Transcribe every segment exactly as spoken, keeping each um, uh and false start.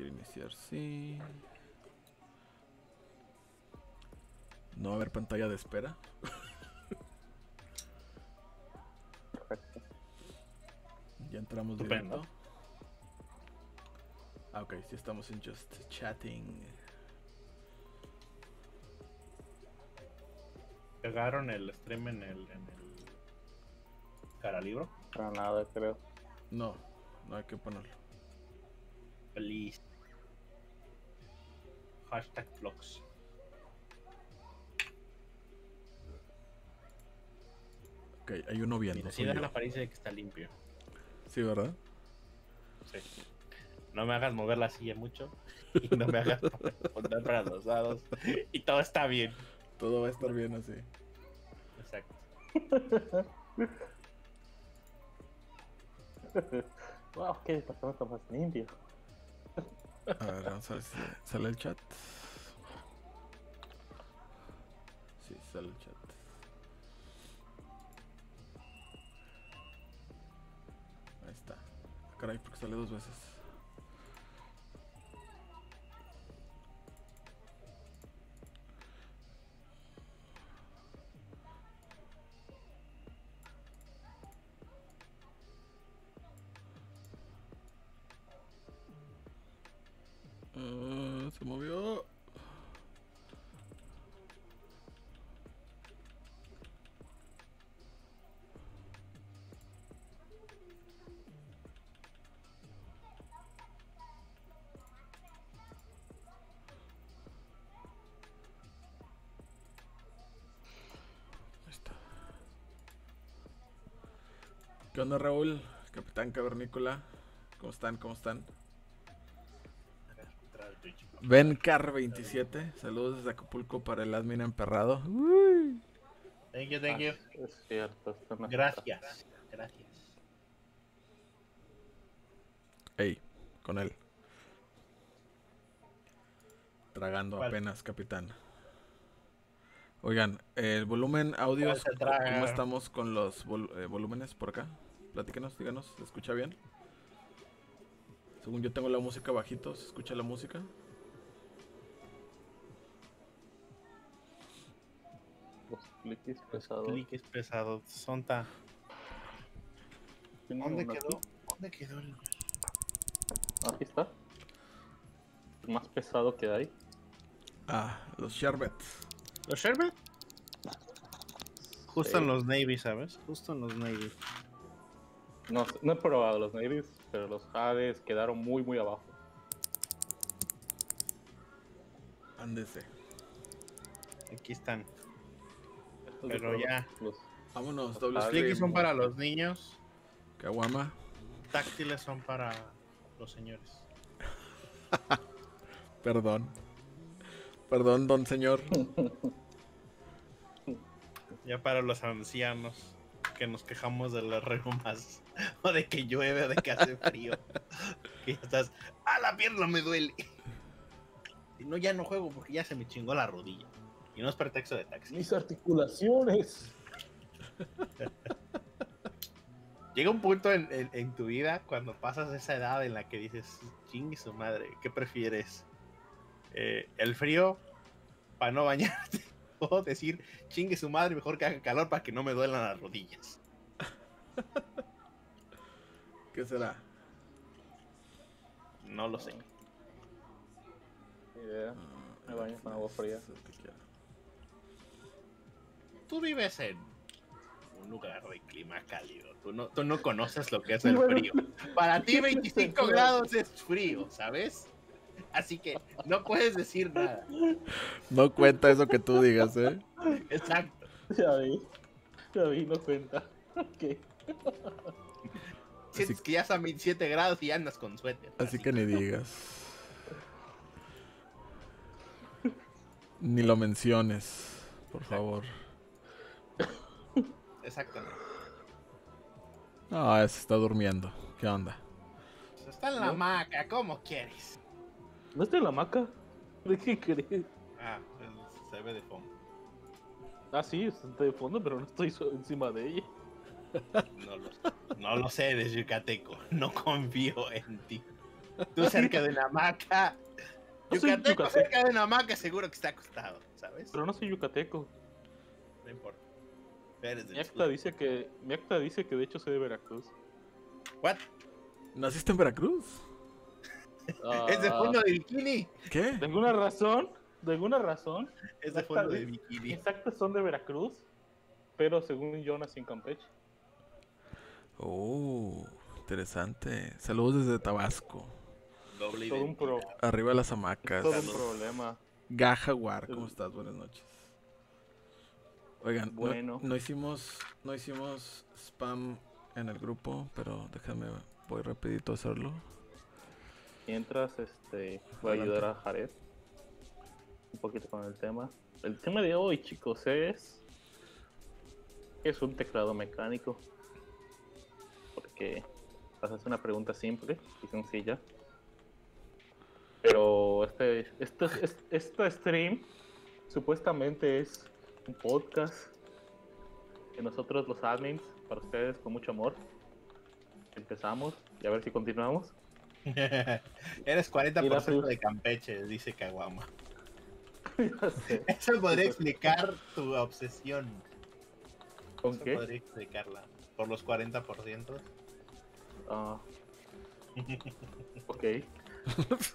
Quiero iniciar, sí. No va a haber pantalla de espera. Perfecto. Ya entramos directo. Ah, ok, sí estamos en Just Chatting. ¿Pegaron el stream en el, en el caralibro? Para nada, creo. No, no hay que ponerlo. Feliz. Hashtag vlogs. Ok, hay uno viendo. Mira, sí da la apariencia de que está limpio. Sí, ¿verdad? Sí. No me hagas mover la silla mucho. Y no me hagas poner para los lados. Y todo está bien. Todo va a estar bien así. Exacto. Wow, qué departamento más limpio. A ver, vamos a ver si sale el chat. Sí, sale el chat. Ahí está. Caray, porque sale dos veces. Uh, se movió. Ahí está. ¿Qué onda, Raúl? Capitán Cavernícola. ¿Cómo están? ¿Cómo están? Bencar veintisiete, saludos desde Acapulco para el admin emperrado. Uy. Thank you, thank you. Es cierto, gracias, gracias. Ey, con él. Tragando. ¿Cuál? Apenas, capitán. Oigan, el volumen audio, ¿cómo estamos con los vol eh, volúmenes por acá? Platíquenos, díganos, ¿se escucha bien? Según yo tengo la música bajito, ¿se escucha la música? Los cliques pesados. Los cliques pesados, sonta. ¿Dónde quedó? ¿Dónde quedó el...? Aquí está. El más pesado que hay. Ah, los Sherbet. ¿Los Sherbet? Justo sí. En los Navy, ¿sabes? Justo en los Navy. No, no he probado los Navies, pero los Hades quedaron muy, muy abajo. Ándese. Aquí están. Estos pero ya. Los, vámonos, los dobles. Los flickis son para los niños. Kawama. Táctiles son para los señores. Perdón. Perdón, don señor. Ya para los ancianos. Que nos quejamos de las regumas, o de que llueve, o de que hace frío. Que ya estás, ¡ah, la pierna me duele! Y no, ya no juego porque ya se me chingó la rodilla. Y no es pretexto de taxi. Mis articulaciones. Llega un punto en, en, en tu vida cuando pasas esa edad en la que dices, chingue su madre, ¿qué prefieres? Eh, ¿el frío para no bañarte? Puedo decir, chingue su madre, mejor que haga calor para que no me duelan las rodillas. ¿Qué será? No lo sé. Ni idea. Me baño con agua fría. Tú vives en un lugar de clima cálido. Tú no, tú no conoces lo que es el frío. Para ti veinticinco grados es frío, ¿sabes? Así que no puedes decir nada. No cuenta eso que tú digas, ¿eh? Exacto. Ya vi. Ya vi, no cuenta. Ok. Sientes así... que ya están veintisiete grados y andas con suéter. Así, así que, que ni digas. Ni lo menciones, por exacto. Favor. Exactamente. Ah, se está durmiendo. ¿Qué onda? Se está en la hamaca, ¿cómo quieres? ¿No está en la hamaca? ¿De qué crees? Ah, se ve de fondo. Ah, sí, está de fondo, pero no estoy encima de ella. No lo, no lo sé, de yucateco. No confío en ti. Tú cerca de una hamaca. No yucateco, yucateco cerca de una hamaca, seguro que está acostado, ¿sabes? Pero no soy yucateco. No importa. Mi acta, dice que, mi acta dice que de hecho soy de Veracruz. ¿What? ¿Naciste en Veracruz? Uh, es de fondo de bikini. ¿Qué? ¿De alguna razón? ¿De alguna razón? Es de fondo de bikini. Mis actas son de Veracruz, pero según yo nací en Campeche. Oh, interesante. Saludos desde Tabasco. Doble todo un pro. Arriba las hamacas. Todo un problema. Gajaguar, ¿cómo estás? Buenas noches. Oigan, bueno. no, no hicimos no hicimos spam en el grupo, pero déjame, voy rapidito a hacerlo. Mientras, este, voy Adelante. a ayudar a Jared un poquito con el tema. El tema de hoy, chicos, es... es un teclado mecánico. Porque haces una pregunta simple y sencilla. Pero este, este, este, este stream supuestamente es un podcast que nosotros los admins, para ustedes con mucho amor, empezamos y a ver si continuamos. Eres cuarenta por ciento de Campeche, dice Caguama. Eso podría explicar tu obsesión. ¿Con Eso qué? Podría explicarla. Por los cuarenta por ciento. Ah. Uh, ok.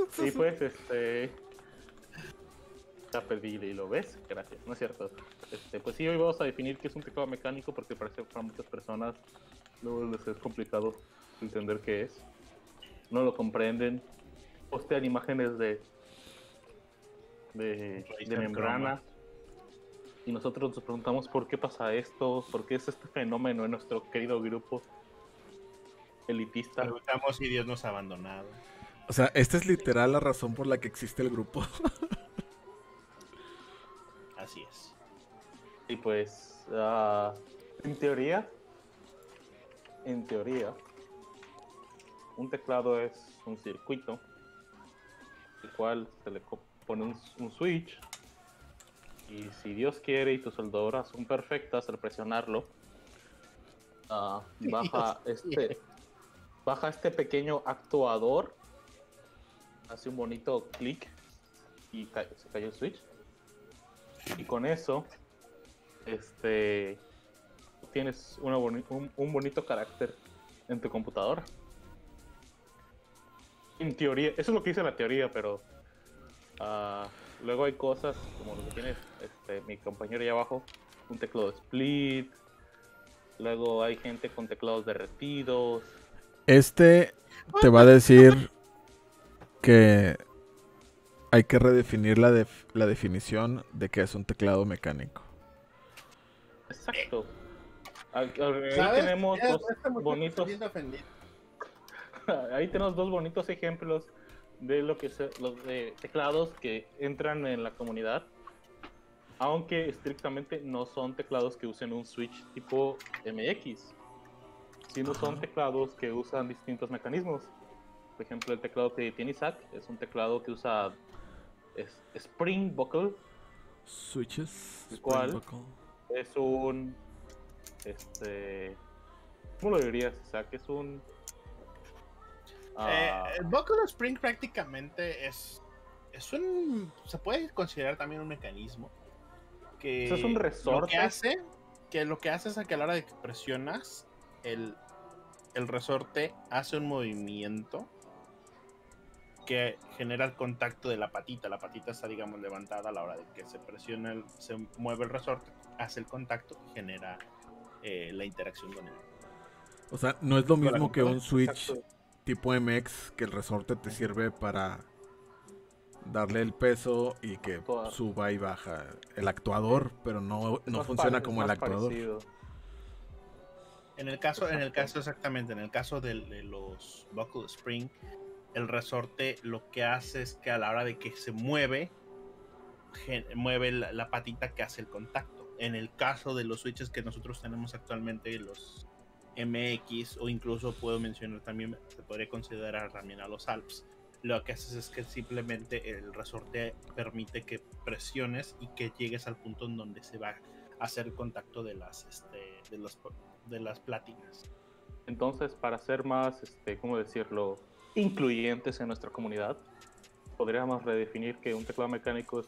Sí, pues, este... ya perdí y lo ves. Gracias, no es cierto. Este, pues sí, hoy vamos a definir qué es un teclado mecánico, porque parece que para muchas personas luego les es complicado entender qué es. No lo comprenden. Postean imágenes de... de, de membrana. Y nosotros nos preguntamos por qué pasa esto, por qué es este fenómeno en nuestro querido grupo elitista. Preguntamos si Dios nos ha abandonado. O sea, esta es literal la razón por la que existe el grupo. Así es. Y pues, uh, en teoría, en teoría, un teclado es un circuito, el cual se le pone un, un switch, y si Dios quiere y tus soldadoras son perfectas, al presionarlo, uh, baja, este, baja este pequeño actuador, hace un bonito clic y ca se cayó el switch. Y con eso, este, tienes una boni un, un bonito carácter en tu computadora. En teoría, eso es lo que dice la teoría, pero... Uh, luego hay cosas como lo que tiene este, mi compañero ahí abajo, un teclado split. Luego hay gente con teclados derretidos. Este te va a decir que hay que redefinir la, def la definición de qué es un teclado mecánico. Exacto. Ahí tenemos dos bonitos... ahí tenemos dos bonitos ejemplos de lo que se, los de teclados que entran en la comunidad, aunque estrictamente no son teclados que usen un switch tipo M X, sino son teclados que usan distintos mecanismos. Por ejemplo, el teclado que tiene Isaac es un teclado que usa es, Spring Buckle Switches, el cual buckle. es un este, ¿cómo lo dirías, Isaac? Es un Eh, el Buckle Spring prácticamente es, es un... se puede considerar también un mecanismo que... eso es un resorte. Lo que hace, que lo que hace es que a la hora de que presionas el, el resorte hace un movimiento que genera el contacto de la patita. La patita está, digamos, levantada. A la hora de que se presiona, el, se mueve el resorte, hace el contacto y genera eh, la interacción con él. O sea, no es lo mismo que un switch... Exacto. Tipo M X, que el resorte te sirve para darle el peso y que actuador. Suba y baja el actuador, pero no, no funciona como el actuador. Parecido. En el caso, en el caso exactamente, en el caso de, de los Buckle Spring, el resorte lo que hace es que a la hora de que se mueve, mueve la, la patita que hace el contacto. En el caso de los switches que nosotros tenemos actualmente, los M X, o incluso puedo mencionar también, se podría considerar también a los A L P S, lo que haces es que simplemente el resorte permite que presiones y que llegues al punto en donde se va a hacer contacto de las este, de las, de las plátinas. Entonces, para ser más, este, ¿cómo decirlo? incluyentes en nuestra comunidad. Podríamos redefinir que un teclado mecánico es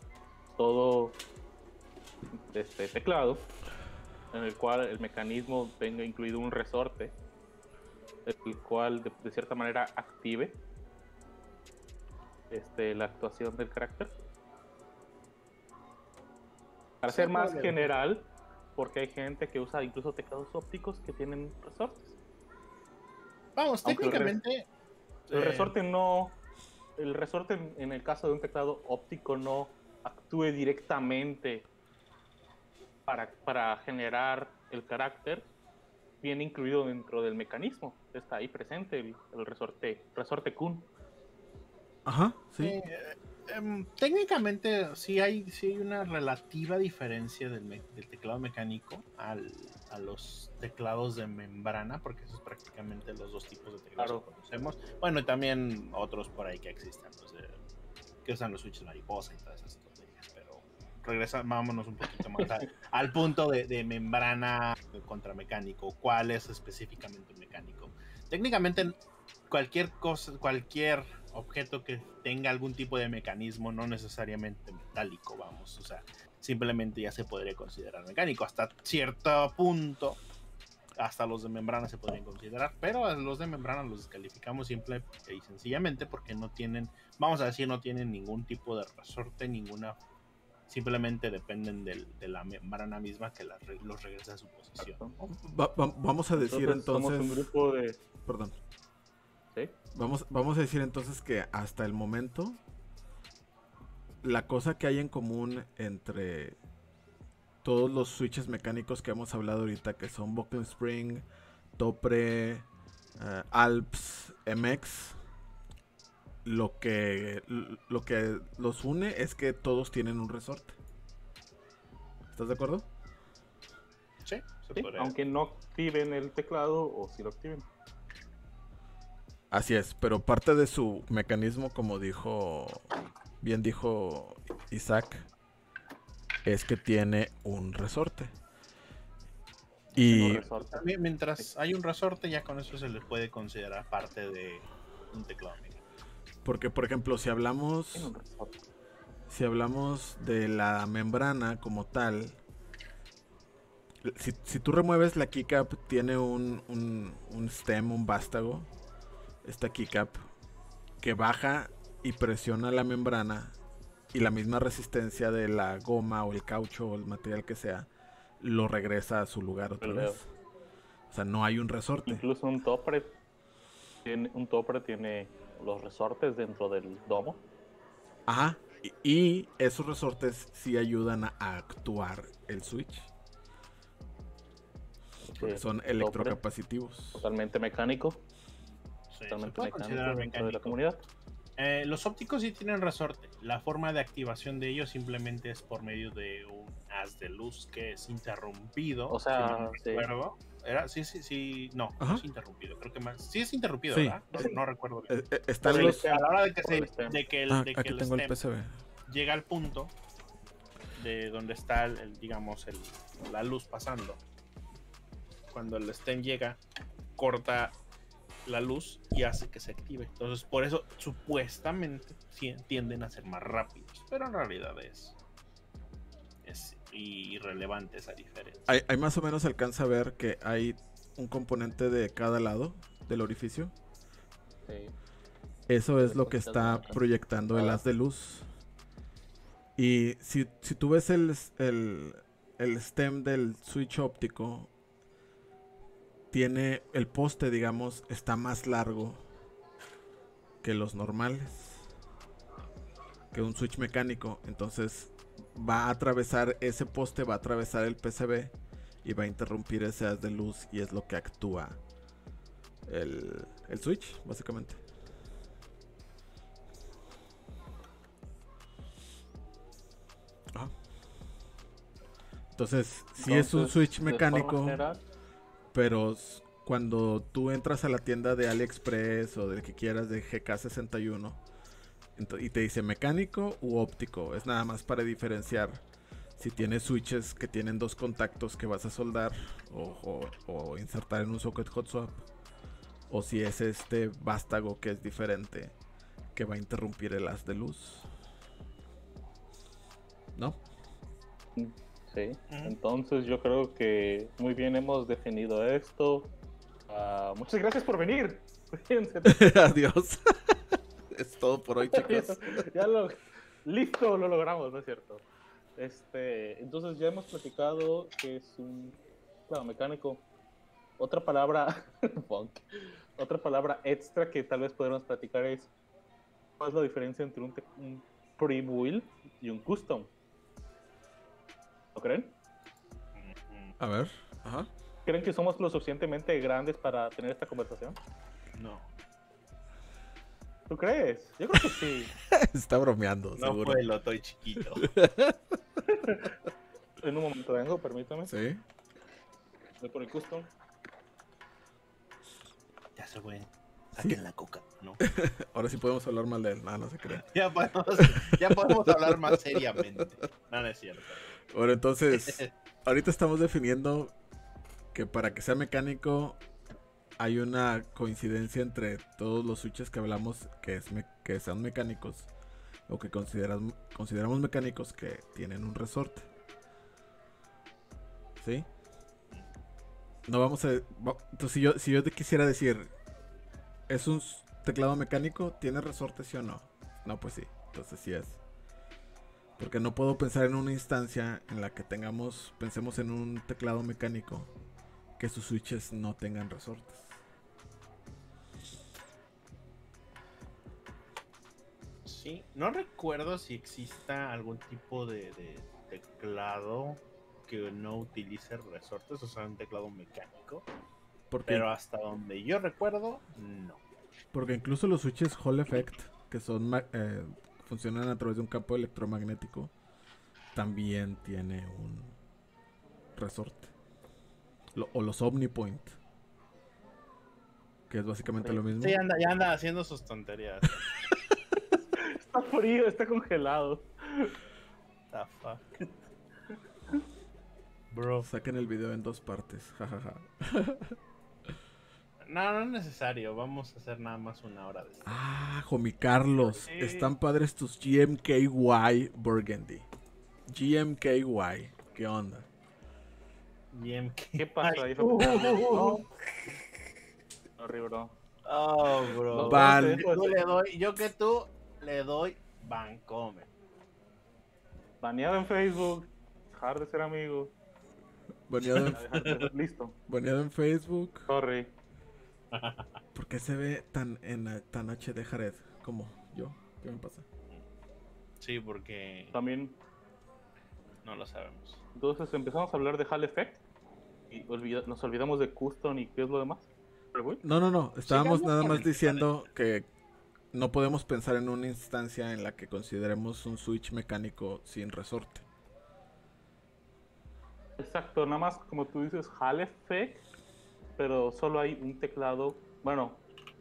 todo este teclado en el cual el mecanismo tenga incluido un resorte, el cual de, de cierta manera active este, la actuación del carácter. Para ser más general, porque hay gente que usa incluso teclados ópticos que tienen resortes. Vamos, aunque técnicamente... El, res eh... el resorte no... El resorte en el caso de un teclado óptico no actúe directamente para, para generar el carácter, viene incluido dentro del mecanismo. Está ahí presente el, el resorte resorte Kun. Ajá, sí. Eh, eh, técnicamente sí hay, sí hay una relativa diferencia del, me del teclado mecánico al, a los teclados de membrana, porque eso es prácticamente los dos tipos de teclados claro. que conocemos. Bueno, y también otros por ahí que existen, los de, que usan los switches mariposa y todas esas cosas. Pero regresa, vámonos un poquito más al, al punto de, de membrana contra mecánico. ¿Cuál es específicamente un mecánico? Técnicamente cualquier cosa, cualquier objeto que tenga algún tipo de mecanismo, no necesariamente metálico, vamos, o sea, simplemente ya se podría considerar mecánico hasta cierto punto. Hasta los de membrana se podrían considerar, pero a los de membrana los descalificamos simple y sencillamente porque no tienen, vamos a decir, no tienen ningún tipo de resorte, ninguna, simplemente dependen del, de la membrana misma que la, los regresa a su posición. Va, va, vamos a decir entonces, entonces somos un grupo de... Perdón. ¿Sí? Vamos, vamos a decir entonces que hasta el momento la cosa que hay en común entre todos los switches mecánicos que hemos hablado ahorita, que son Buckling Spring, Topre, uh, A L P S, M X, lo que, lo que los une es que todos tienen un resorte. ¿Estás de acuerdo? Sí, sí, aunque no activen el teclado o si lo activen. Así es, pero parte de su mecanismo, como dijo, bien dijo Isaac, es que tiene un resorte. Y resorte. Mientras hay un resorte, ya con eso se les puede considerar parte de un teclado. Porque, por ejemplo, si hablamos si hablamos de la membrana como tal, si, si tú remueves la keycap, tiene un, un, un stem, un vástago, esta keycap, que baja y presiona la membrana, y la misma resistencia de la goma o el caucho o el material que sea lo regresa a su lugar otra Pero, vez. O sea, no hay un resorte. Incluso un topre tiene, un topre tiene los resortes dentro del domo. Ajá, y, y esos resortes sí ayudan a, a actuar el switch. Porque sí, son electrocapacitivos. Totalmente mecánico. Sí, totalmente mecánico, mecánico de la comunidad. Eh, los ópticos sí tienen resorte. La forma de activación de ellos simplemente es por medio de un haz de luz que es interrumpido. O sea, si no recuerdo. Sí. Era, sí, sí, sí. No, Ajá. no es interrumpido. Creo que más. Sí es interrumpido, sí. ¿verdad? No, sí. no recuerdo bien. Eh, está el, los... A la hora de que, se, de que el, ah, de que el tengo stem el P C B. Llega al punto de donde está, el, el, digamos, el, la luz pasando. Cuando el stem llega, corta la luz y hace que se active. Entonces, por eso supuestamente sí, tienden a ser más rápidos, pero en realidad es, es irrelevante esa diferencia. Hay, hay más o menos alcanza a ver que hay un componente de cada lado del orificio. Sí. Eso es lo que está proyectando el haz de luz. Y si, si tú ves el, el, el stem del switch óptico, tiene el poste, digamos, está más largo que los normales, que un switch mecánico. Entonces va a atravesar ese poste, va a atravesar el P C B y va a interrumpir ese haz de luz, y es lo que actúa el, el switch, básicamente. Ajá. Entonces, si Entonces, es un switch mecánico... Pero cuando tú entras a la tienda de AliExpress o del que quieras de G K sesenta y uno y te dice mecánico u óptico, es nada más para diferenciar si tienes switches que tienen dos contactos que vas a soldar o, o, o insertar en un socket hot swap, o si es este vástago que es diferente, que va a interrumpir el haz de luz, ¿no? Sí, entonces yo creo que muy bien hemos definido esto. Uh, muchas gracias por venir. Adiós. Es todo por hoy, chicos. Ya lo... Listo, lo logramos, ¿no es cierto? Este, entonces ya hemos platicado que es un... Claro, mecánico. Otra palabra... Punk. Otra palabra extra que tal vez podemos platicar es... ¿Cuál es la diferencia entre un, un pre-build y un custom? ¿Lo creen? A ver, ajá. ¿Creen que somos lo suficientemente grandes para tener esta conversación? No. ¿Tú crees? Yo creo que sí. Está bromeando, no, seguro. No puedo, estoy chiquito. En un momento vengo, permítame. Sí. Voy por el custom. Ya se fue. Saquen la coca, ¿no? Ahora sí podemos hablar mal de él. Nada, no se cree. Ya podemos, ya podemos hablar más seriamente. Nada es cierto. Bueno, entonces, ahorita estamos definiendo... que para que sea mecánico hay una coincidencia entre todos los switches que hablamos que, es me que sean mecánicos o que consideran consideramos mecánicos que tienen un resorte. ¿Sí? No vamos a... Entonces, si yo, si yo te quisiera decir, ¿es un teclado mecánico? ¿Tiene resorte, sí o no? No, pues sí. Entonces sí es. Porque no puedo pensar en una instancia en la que tengamos pensemos en un teclado mecánico que sus switches no tengan resortes. Sí, no recuerdo si exista algún tipo de, de teclado que no utilice resortes, o sea, un teclado mecánico. Pero hasta donde yo recuerdo, no. Porque incluso los switches Hall Effect, que son eh, funcionan a través de un campo electromagnético, también tiene un resorte. O los Omnipoint, que es básicamente sí, lo mismo. Sí, anda, ya anda haciendo sus tonterías. Está frío, está congelado. The fuck. Bro. Saquen el video en dos partes. Jajaja. No, no es necesario. Vamos a hacer nada más una hora de esto. Ah, Jomi Carlos. Sí. Están padres tus G M K Y Burgundy. G M K Y. ¿Qué onda? Bien, ¿qué pasa ahí? Uh, uh, no, horrible, no, bro. Oh, bro. Vale. Yo, le doy, yo que tú le doy Bancomer. Baneado en Facebook. Dejar de ser amigo. Baneado en... Listo. Baneado en Facebook. Sorry. ¿Por qué se ve tan, en, tan H D Jared como yo? ¿Qué me pasa? Sí, porque... También... No lo sabemos. Entonces empezamos a hablar de Hall Effect. Y olvida, nos olvidamos de Custom y qué es lo demás. No, no, no. Estábamos nada más diciendo que no podemos pensar en una instancia en la que consideremos un switch mecánico sin resorte. Exacto, nada más como tú dices, Hall Effect, pero solo hay un teclado, bueno,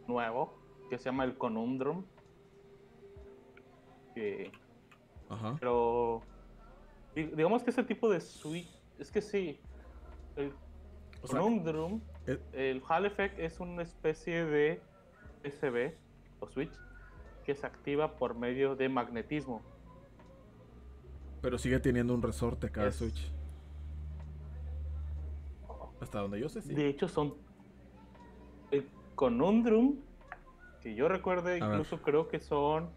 nuevo, que se llama el Conundrum. Que... Ajá. Pero... Digamos que ese tipo de switch, es que sí, el o sea, Conundrum, el, el Hall Effect es una especie de P C B o switch que se activa por medio de magnetismo. Pero sigue teniendo un resorte cada es, switch. Hasta donde yo sé, sí. De hecho son, el Conundrum, que yo recuerde, incluso creo que son,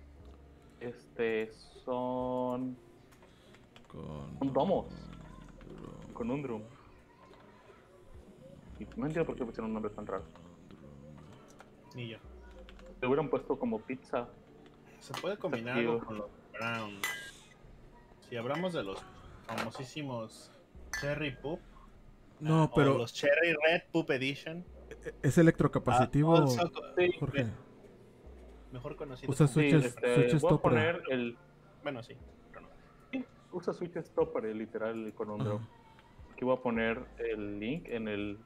este, son... Con romos. Con un drum. Y no entiendo por qué pusieron un nombre tan raro. Ni yo. Te hubieran puesto como pizza. Se puede combinar algo con los browns. Si hablamos de los famosísimos Cherry Poop. No, uh, pero. O los Cherry Red Poop Edition. ¿Es electrocapacitivo? Uh, also, sí, Jorge. Mejor conocido. Usa switches, sí, este, switches voy a poner el... Bueno, sí. Usa switch Stopper, literal, con un drop. Aquí voy a poner el link en el...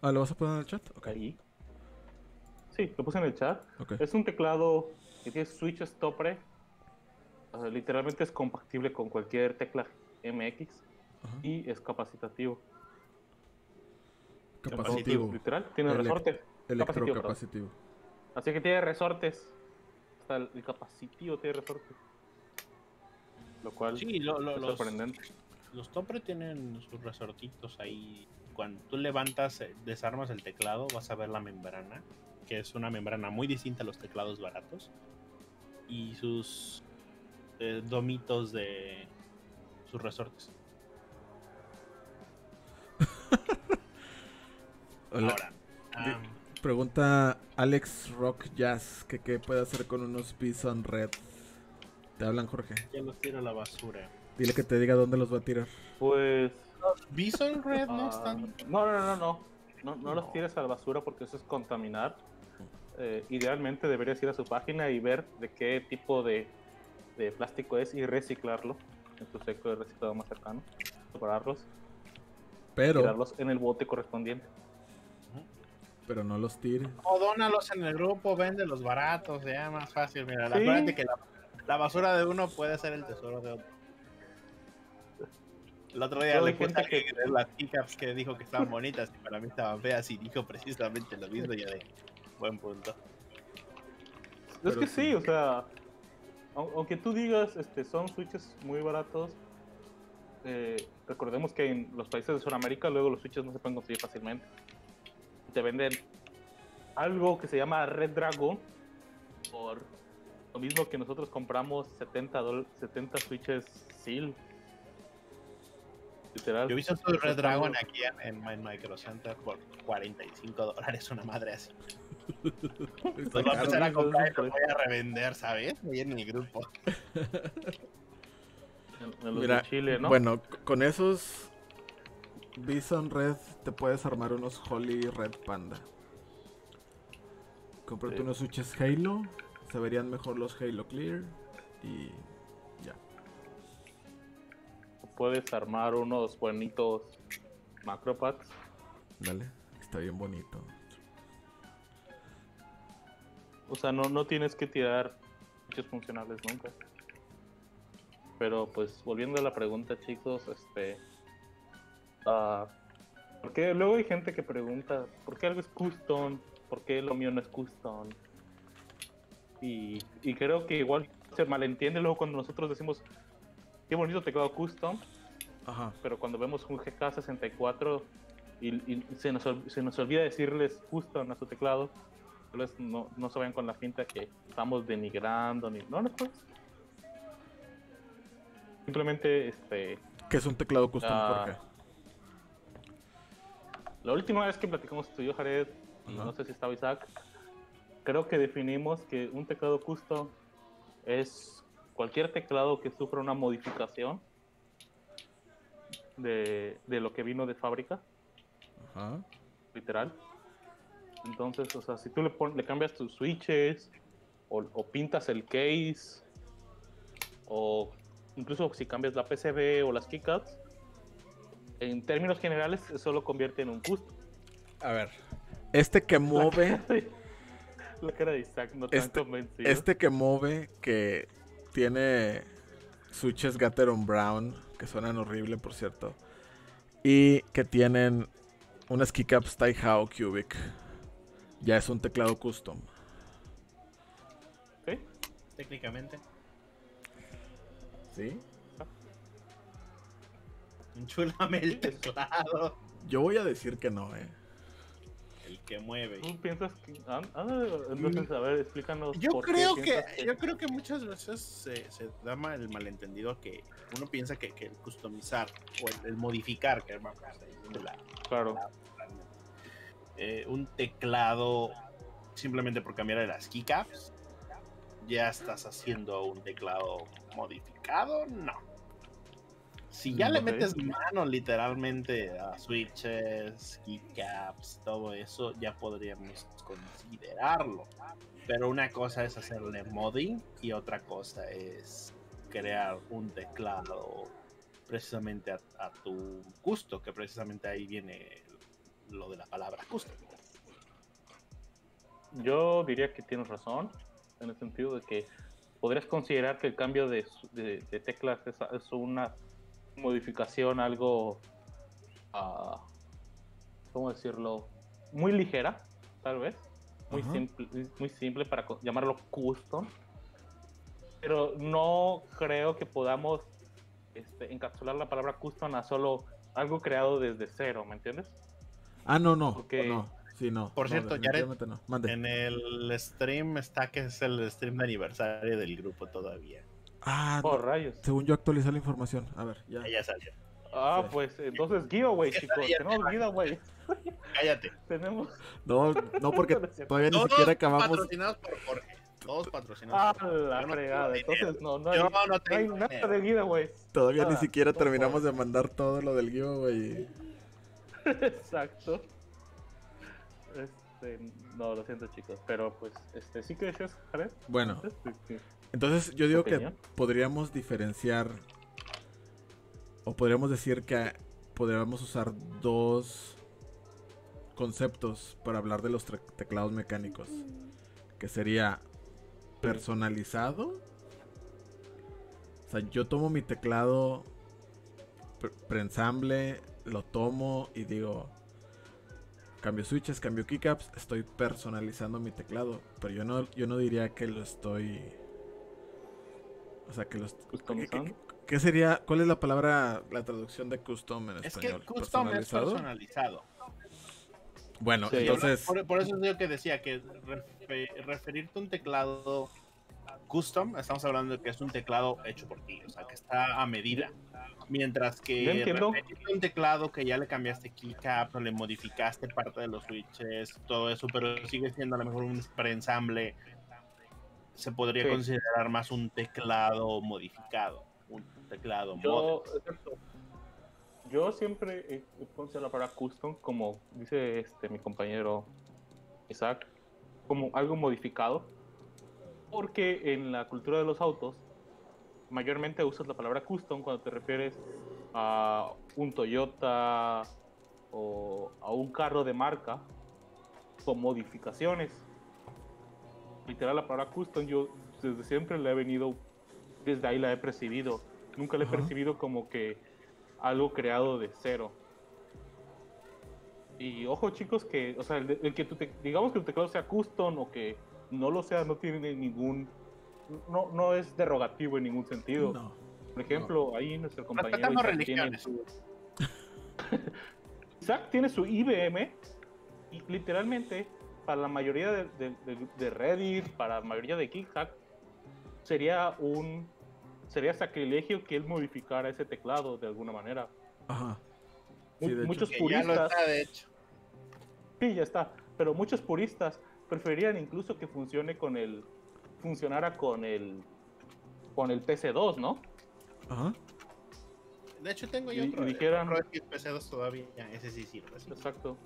Ah, ¿lo vas a poner en el chat? Okay. Ahí. Sí, lo puse en el chat. Okay. Es un teclado que tiene switch Stopper. Uh, literalmente es compatible con cualquier tecla M X. Ajá. Y es capacitativo. Capacitivo. Capacitivo. Literal, tiene Ele resorte. Electrocapacitivo. Así que tiene resortes. Hasta el, el capacitivo tiene resortes. Lo cual sí, lo, lo, es los, sorprendente. Los Topre tienen sus resortitos ahí. Cuando tú levantas, desarmas el teclado, vas a ver la membrana, que es una membrana muy distinta a los teclados baratos. Y sus eh, domitos de sus resortes. Hola. Ahora, um, pregunta Alex Rock Jazz que qué puede hacer con unos Bison Red. Te hablan, Jorge. Ya los tiro a la basura. Dile que te diga dónde los va a tirar. Pues... Bison Red no están... Uh, no, no, no, no, no. No los tires a la basura porque eso es contaminar. Eh, idealmente deberías ir a su página y ver de qué tipo de, de plástico es y reciclarlo en tu seco de reciclado más cercano. Separarlos. Pero... tirarlos en el bote correspondiente. Pero no los tires. O dónalos en el grupo, vende los baratos, ya más fácil. Mira, ¿sí? Acuérdate que la, la basura de uno puede ser el tesoro de otro. El otro día le cuenta que, que las teacups que dijo que estaban bonitas y para mí estaban feas y dijo precisamente lo mismo. Ya de buen punto. Pero es que sí, sí, o sea, aunque tú digas este, son switches muy baratos, eh, recordemos que en los países de Sudamérica luego los switches no se pueden conseguir fácilmente. Te venden algo que se llama Red Dragon por lo mismo que nosotros compramos setenta, setenta switches S E A L. Literal. Yo he visto todo el Red Dragon aquí en, en Micro Center por cuarenta y cinco dólares, una madre así. Los voy a empezar a comprar y los voy a revender, ¿sabes? Ahí en mi grupo. En, en mira, Chile, ¿no? Bueno, con esos... Bison Red, te puedes armar unos Holy Red Panda. Cómprate sí. unos switches Halo. Se verían mejor los Halo Clear. Y ya. Puedes armar unos bonitos macro packs. Dale, está bien bonito. O sea, no, no tienes que tirar switches funcionales nunca. Pero pues, volviendo a la pregunta, chicos, este... Uh, porque luego hay gente que pregunta ¿por qué algo es custom? ¿Por qué lo mío no es custom? Y, y creo que igual se malentiende luego cuando nosotros decimos qué bonito teclado custom. Ajá. Pero cuando vemos un G K sesenta y cuatro y, y se, nos, se nos olvida decirles custom a su teclado, entonces no, no se vayan con la finta que estamos denigrando ni... No, no, pues simplemente este... ¿Qué es un teclado custom? Uh, ¿Por qué? La última vez que platicamos tú y yo, Jared, uh-huh. no sé si estaba Isaac, creo que definimos que un teclado custom es cualquier teclado que sufra una modificación de, de lo que vino de fábrica, uh-huh. literal. Entonces, o sea, si tú le, pon, le cambias tus switches, o, o pintas el case, o incluso si cambias la P C B o las keycaps, en términos generales, eso lo convierte en un custom. A ver, este que mueve... La cara de Isaac no tan convencido. Este que mueve, que tiene switches Gateron Brown, que suenan horrible, por cierto. Y que tienen unas keycaps Taihao Cubic. Ya es un teclado custom. ¿Sí? Técnicamente. ¿Sí? Enchúlame el teclado. Yo voy a decir que no, eh. El que mueve. ¿Tú piensas que... Ah, ah, entonces, a ver, explícanos. Yo por creo qué que, que... Yo creo que muchas veces se, se da mal el malentendido que uno piensa que, que el customizar o el, el modificar, que es más la, claro. La, eh, un teclado simplemente por cambiar las keycaps, ya estás haciendo un teclado modificado, no. Si ya le metes mano literalmente a switches, keycaps, todo eso, ya podríamos considerarlo. Pero una cosa es hacerle modding y otra cosa es crear un teclado precisamente a, a tu gusto, que precisamente ahí viene lo de la palabra custom. Yo diría que tienes razón, en el sentido de que podrías considerar que el cambio de, de, de teclas es, es una... modificación algo, uh, ¿cómo decirlo? Muy ligera, tal vez. Muy, uh-huh. simple, muy simple para llamarlo custom. Pero no creo que podamos este, encapsular la palabra custom a solo algo creado desde cero, ¿me entiendes? Ah, no, no. Porque... no, sí, no. Por no, cierto, Jared, no. En el stream está que es el stream de aniversario del grupo todavía. Ah, por no, rayos. Según yo actualicé la información. A ver, ya. Ya salió. Ah, sí. Pues entonces giveaway, chicos. Cállate, tenemos giveaway. Cállate. Tenemos. No, no, porque todavía ni siquiera acabamos. Todos patrocinados por Jorge. Todos patrocinados. Ah, la fregada. Entonces no, no hay, Yo no tengo no hay nada de giveaway. Todavía nada, ni siquiera no, terminamos de mandar todo lo del giveaway. Exacto. Este, no, lo siento, chicos. Pero pues, este, sí que decías, Jared. Bueno. Entonces yo digo opinión? que podríamos diferenciar. O podríamos decir que podríamos usar dos conceptos para hablar de los teclados mecánicos. Que sería personalizado. O sea, yo tomo mi teclado preensamble, lo tomo y digo, cambio switches, cambio keycaps, estoy personalizando mi teclado. Pero yo no, yo no diría que lo estoy... O sea, que lo estoy... ¿Qué sería? ¿Cuál es la palabra, la traducción de custom en español? Es que custom es personalizado. Bueno, sí, entonces... Por, por eso es lo que decía, que refer, referirte a un teclado custom, estamos hablando de que es un teclado hecho por ti, o sea, que está a medida. Mientras que referirte a un teclado que ya le cambiaste keycap, le modificaste parte de los switches, todo eso, pero sigue siendo a lo mejor un preensamble, se podría sí. considerar más un teclado modificado. Un teclado yo, yo siempre he puesto la palabra custom, como dice este mi compañero Isaac, como algo modificado, porque en la cultura de los autos mayormente usas la palabra custom cuando te refieres a un Toyota o a un carro de marca con modificaciones. Literal, la palabra custom yo desde siempre le he venido desde ahí la he percibido. Nunca la he uh-huh. percibido como que algo creado de cero. Y ojo, chicos, que, o sea, el, el que tu te, digamos que tu teclado sea custom o que no lo sea, no tiene ningún... No, no es derogativo en ningún sentido. No. Por ejemplo, no. ahí nuestro compañero... Respetamos religiones. Tiene su... Isaac tiene su I B M y literalmente para la mayoría de, de, de, de Reddit, para la mayoría de Kickhack, sería un sería sacrilegio que él modificara ese teclado de alguna manera. Ajá. Sí, de hecho. Muchos puristas ya lo está, de hecho. Sí, ya está, pero muchos puristas preferirían incluso que funcione con el funcionara con el con el P C dos, ¿no? Ajá. De hecho tengo yo y, otro. Y dijeran, no, el P C dos todavía, ese sí sirve. Sí, exacto.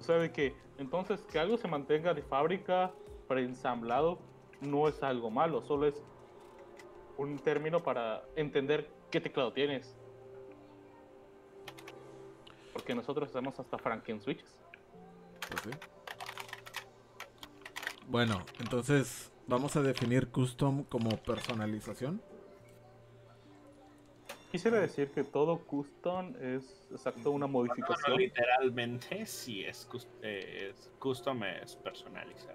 O sea, de que entonces que algo se mantenga de fábrica preensamblado no es algo malo, solo es un término para entender qué teclado tienes. Porque nosotros hacemos hasta Franken switches. Okay. Bueno, entonces vamos a definir custom como personalización. Quisiera decir que todo custom es exacto una modificación. No, no, literalmente, si es, cust eh, es custom es personalizar.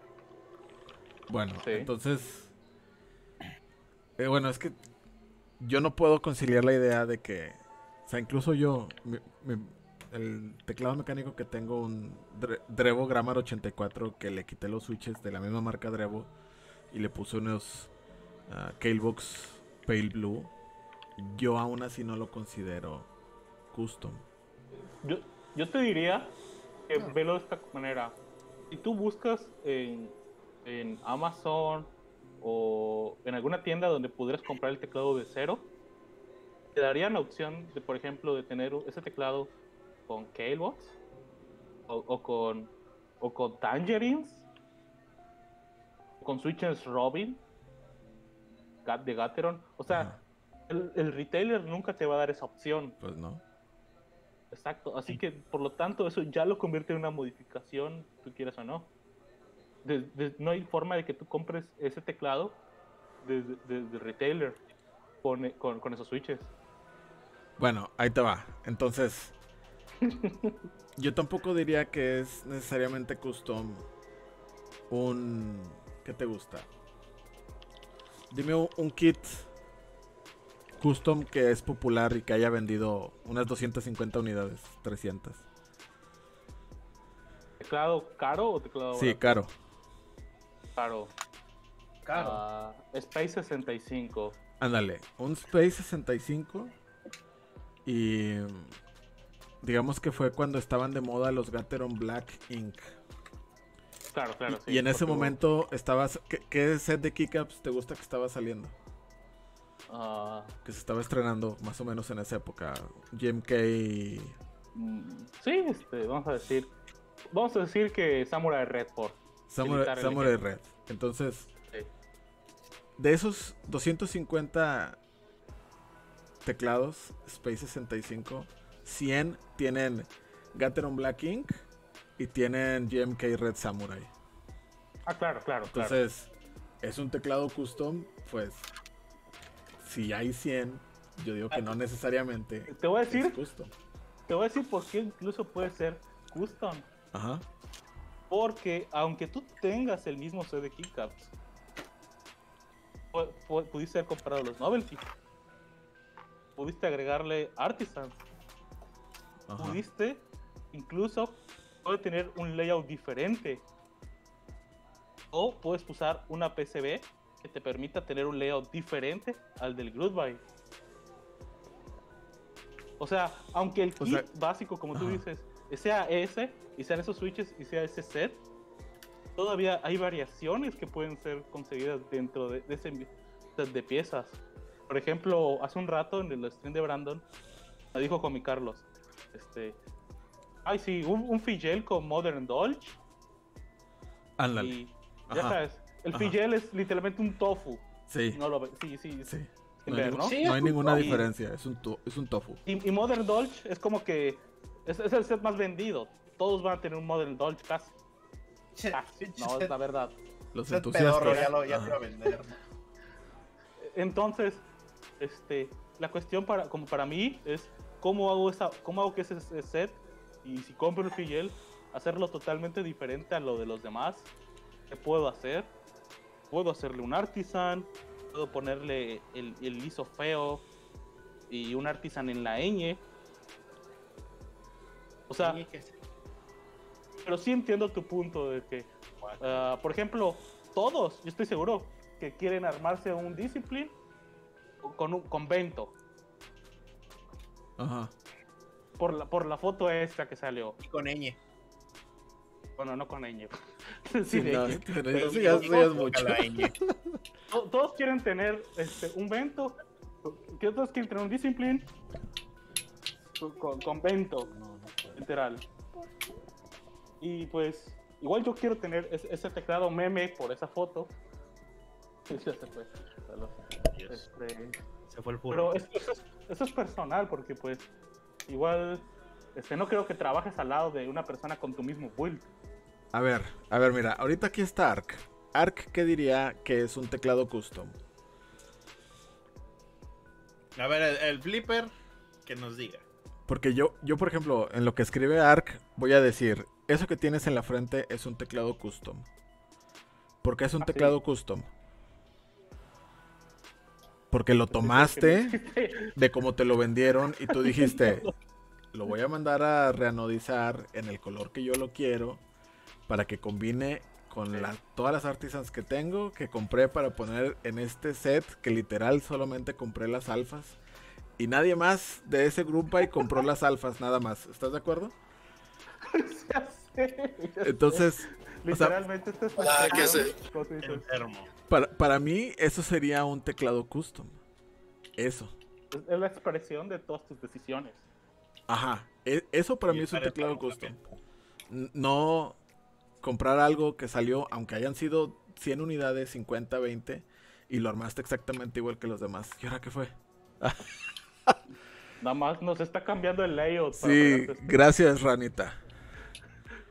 Bueno, sí. entonces... Eh, bueno, es que yo no puedo conciliar la idea de que... O sea, incluso yo... Mi, mi, el teclado mecánico que tengo, un Dre, Drevo Grammar ochenta y cuatro, que le quité los switches de la misma marca Drevo y le puse unos uh, Kalebox Pale Blue, yo aún así no lo considero custom. Yo, yo te diría que no. Velo de esta manera. Si tú buscas... Eh, en Amazon o en alguna tienda donde pudieras comprar el teclado de cero, te darían la opción de, por ejemplo, de tener ese teclado con Kalebox o, o con o con Tangerines, con switches Robin de Gateron. O sea, el, el retailer nunca te va a dar esa opción. Pues no. Exacto, así que por lo tanto eso ya lo convierte en una modificación, tú quieras o no. De, de, no hay forma de que tú compres ese teclado desde de, de retailer con, con, con esos switches. Bueno, ahí te va. Entonces, Yo tampoco diría que es necesariamente custom. Un... ¿Qué te gusta? Dime un, un kit custom que es popular y que haya vendido unas doscientas cincuenta unidades, trescientas. ¿Teclado caro o teclado sí, barato? Caro. Caro. Caro. Uh, Space sesenta y cinco. Ándale, un Space sesenta y cinco. Y... digamos que fue cuando estaban de moda los Gateron Black Ink. Claro, claro, sí. Y en ese momento estabas... ¿Qué, qué set de keycaps te gusta que estaba saliendo? Uh, que se estaba estrenando más o menos en esa época. G M K... Sí, este, vamos a decir... Vamos a decir que Samurai Red por... Samurai, Samurai Red. Entonces... Sí. De esos doscientos cincuenta teclados, Space sesenta y cinco, cien tienen Gateron Black Ink... y tienen G M K Red Samurai. Ah, claro, claro. Entonces, claro, es un teclado custom, pues, si hay cien, yo digo que ah, no necesariamente te voy a decir, es custom. Te voy a decir por qué incluso puede ser custom. Ajá. Porque aunque tú tengas el mismo set de keycaps, pudiste haber comprado los novelty. Pudiste agregarle Artisan. Ajá. Pudiste incluso... puede tener un layout diferente. O puedes usar una P C B que te permita tener un layout diferente al del Groovy. O sea, aunque el kit o sea, básico, como tú uh-huh. dices, sea ese, y sean esos switches, y sea ese set, todavía hay variaciones que pueden ser conseguidas dentro de, de ese set de piezas. Por ejemplo, hace un rato en el stream de Brandon, me dijo Jomi Carlos, este... ay, sí, un, un Figel con Modern Dolch. Ándale. Y ya ajá, sabes, el Figel es literalmente un tofu. Sí. No lo, sí, sí, sí. sí. No, ver, hay, ¿no? Sí, no hay ninguna tofu. diferencia, es un, to, es un tofu. Y, y Modern Dolch es como que es, es el set más vendido. Todos van a tener un Modern Dolch casi. Casi. No, es la verdad. Los entusiastas. Pedorro, ya lo, ya lo vender. Entonces, este, la cuestión para, como para mí es cómo hago, esa, cómo hago que ese, ese set... y si compro un Figel, hacerlo totalmente diferente a lo de los demás. ¿Qué puedo hacer? Puedo hacerle un Artisan, puedo ponerle el, el liso feo y un Artisan en la ñ. O sea, pero sí entiendo tu punto de que, uh, por ejemplo, todos, yo estoy seguro, que quieren armarse un Discipline con un convento. Ajá. Por la, por la foto esta que salió. Y con ñ. Bueno, no con ñ. Sí, sí, no, ñ. Pero sí, ya es mucho. La ñ. Todos quieren tener este, un vento. Todos quieren tener un Discipline. Con, con vento. No, no literal. Y pues, igual yo quiero tener ese, ese teclado meme por esa foto. Sí, ya se fue. Este, se fue el puro. Pero eso, eso, eso es personal, porque pues. Igual, este, no creo que trabajes al lado de una persona con tu mismo build. A ver, a ver, mira, ahorita aquí está Arc. Arc, ¿qué diría que es un teclado custom? A ver, el, el flipper, que nos diga. Porque yo, yo, por ejemplo, en lo que escribe Arc, voy a decir, eso que tienes en la frente es un teclado custom. ¿Por qué es un ah, teclado sí. custom? Porque lo tomaste de como te lo vendieron y tú dijiste, lo voy a mandar a reanodizar en el color que yo lo quiero para que combine con la, todas las Artisans que tengo, que compré para poner en este set, que literal solamente compré las alfas y nadie más de ese grupo ahí compró las alfas, nada más. ¿Estás de acuerdo? Ya sé, ya sé. Entonces... literalmente o sea, este es ah, que se... para, para mí eso sería un teclado custom. Eso es la expresión de todas tus decisiones. Ajá, e eso para y mí es un teclado custom también. No comprar algo que salió, aunque hayan sido cien unidades, cincuenta, veinte, y lo armaste exactamente igual que los demás. ¿Y ahora qué fue? Nada más nos está cambiando el layout. Sí, para gracias Ranita.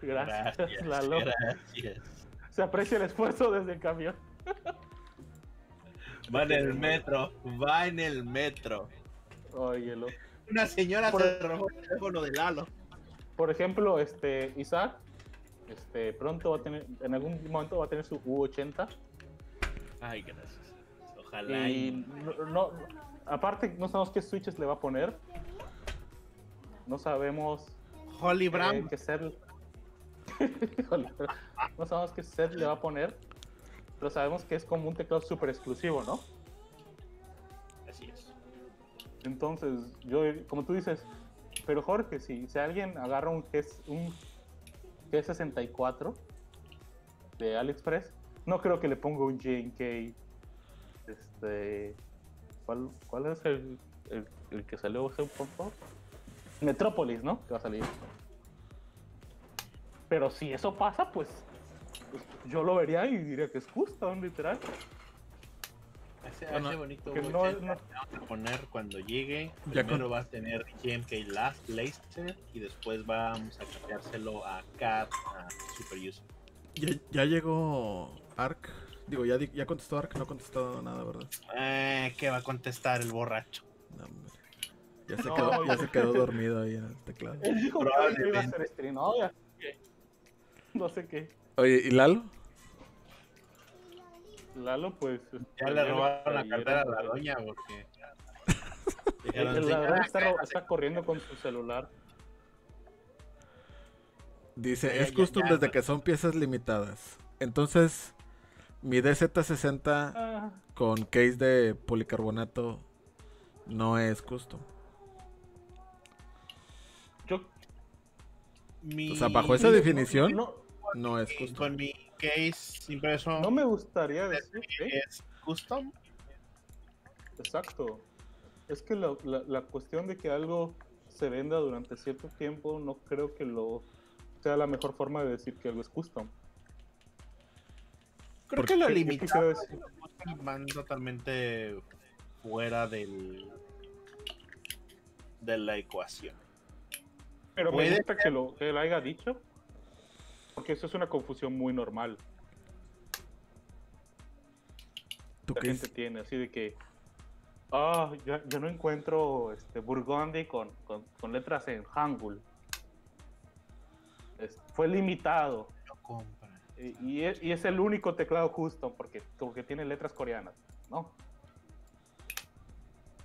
Gracias, gracias, Lalo. Gracias. Se aprecia el esfuerzo desde el camión. Va en el metro, va en el metro. Óyelo. Una señora por... se robó el teléfono de Lalo. Por ejemplo, este Isaac, este pronto va a tener, en algún momento va a tener su U ochenta. Ay, gracias. Ojalá. Y no, no, aparte no sabemos qué switches le va a poner. No sabemos. Holy Bram. Qué set. No sabemos qué set le va a poner, pero sabemos que es como un teclado super exclusivo, ¿no? Así es. Entonces, yo, como tú dices, pero Jorge, si, si alguien agarra un, un G sesenta y cuatro de AliExpress, no creo que le ponga un J N K. Este, ¿cuál, cuál es el, el, el que salió hace un poco? Metrópolis, ¿no? Que va a salir. Pero si eso pasa, pues yo lo vería y diría que es justo, literal. Hace, hace no, bonito que no, no. Vamos a poner cuando llegue. Ya primero con... va a tener G M K Last Laser y después vamos a cambiárselo a Cat, a Super User. Ya, ya llegó Arc. Digo, ya, ya contestó Arc, no ha contestado nada, ¿verdad? Eh, ¿qué va a contestar el borracho? No, ya, se no, quedó, ya se quedó dormido ahí en el teclado. Él dijo que iba a hacer stream, ¿no? No sé qué. Oye, ¿y Lalo? Lalo, pues... Ya le robaron la cartera a la doña porque... La está, está corriendo con su celular. Dice, es custom desde que son piezas limitadas. Entonces, mi D Z sesenta con case de policarbonato no es custom. Yo... O sea, bajo esa definición, no, no es custom. Con mi case impreso... No me gustaría decir que es custom. Exacto. Es que la, la, la cuestión de que algo se venda durante cierto tiempo no creo que lo... sea la mejor forma de decir que algo es custom. Creo que lo limitado van totalmente fuera del de la ecuación. Pero me gusta que lo, que lo haya dicho, porque eso es una confusión muy normal. ¿Tú qué gente tiene así de que ah oh, yo, yo no encuentro este Burgundy con, con, con letras en Hangul? Fue limitado. Lo compra. Y, y, es, y es el único teclado custom porque como que tiene letras coreanas, ¿no?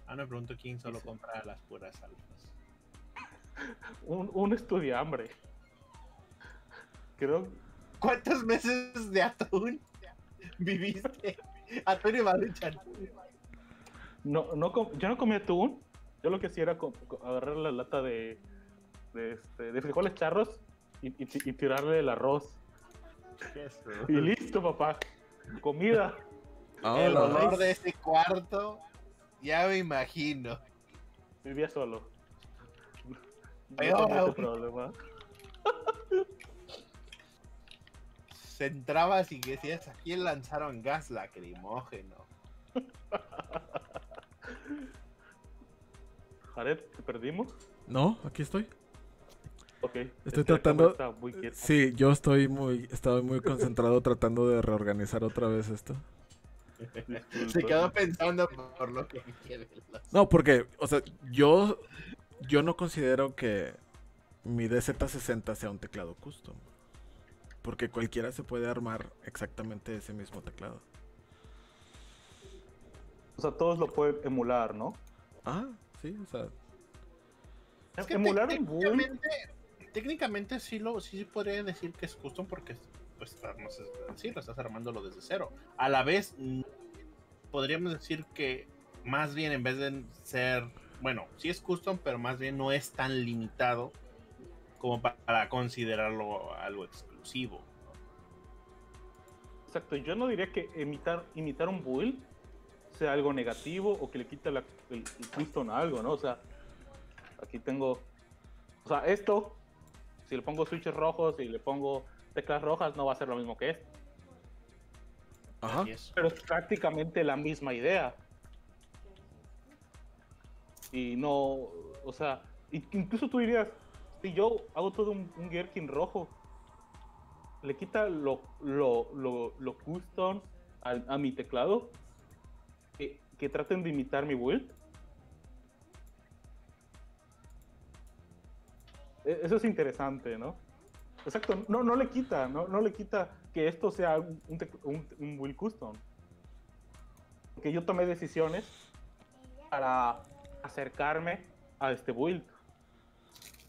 Ah, me pregunto quién solo sí, sí. compra las puras alfas. un, un estudiambre. Creo. ¿Cuántos meses de atún viviste? Atún y maruchan. No, no, yo no comí atún. Yo lo que hacía era agarrar la lata de, de, este, de frijoles charros. Y, y, y tirarle el arroz. Y listo, papá. Comida. Oh, el olor no. de ese cuarto, ya me imagino. Vivía solo. No, no, no. Problema. Se entraba y decías, ¿a quién lanzaron gas lacrimógeno? Jared, ¿te perdimos? No, aquí estoy. Okay. Estoy tratando... Sí, yo estoy muy, estaba muy concentrado tratando de reorganizar otra vez esto. Se quedó pensando por lo que quiere. No, porque, o sea, yo, yo no considero que mi D Z sesenta sea un teclado custom. Porque cualquiera se puede armar exactamente ese mismo teclado. O sea, todos lo pueden emular, ¿no? Ah, sí, o sea... Es que emular un boom... Técnicamente sí lo sí podría decir que es custom porque pues no sé decirlo, estás armándolo desde cero. A la vez podríamos decir que más bien en vez de ser, bueno, sí es custom, pero más bien no es tan limitado como para, para considerarlo algo exclusivo. Exacto, yo no diría que imitar, imitar un build sea algo negativo o que le quita la, el, el custom a algo, ¿no? O sea, aquí tengo, o sea, esto si le pongo switches rojos y si le pongo teclas rojas, no va a ser lo mismo que esto. Ajá. Pero es prácticamente la misma idea. Y no, o sea, incluso tú dirías, si yo hago todo un, un Gherkin rojo, le quita lo, lo, lo, lo custom a, a mi teclado, que, que traten de imitar mi build. Eso es interesante, ¿no? Exacto, no, no le quita, no, no le quita que esto sea un, un, un build custom. Porque yo tomé decisiones para acercarme a este build.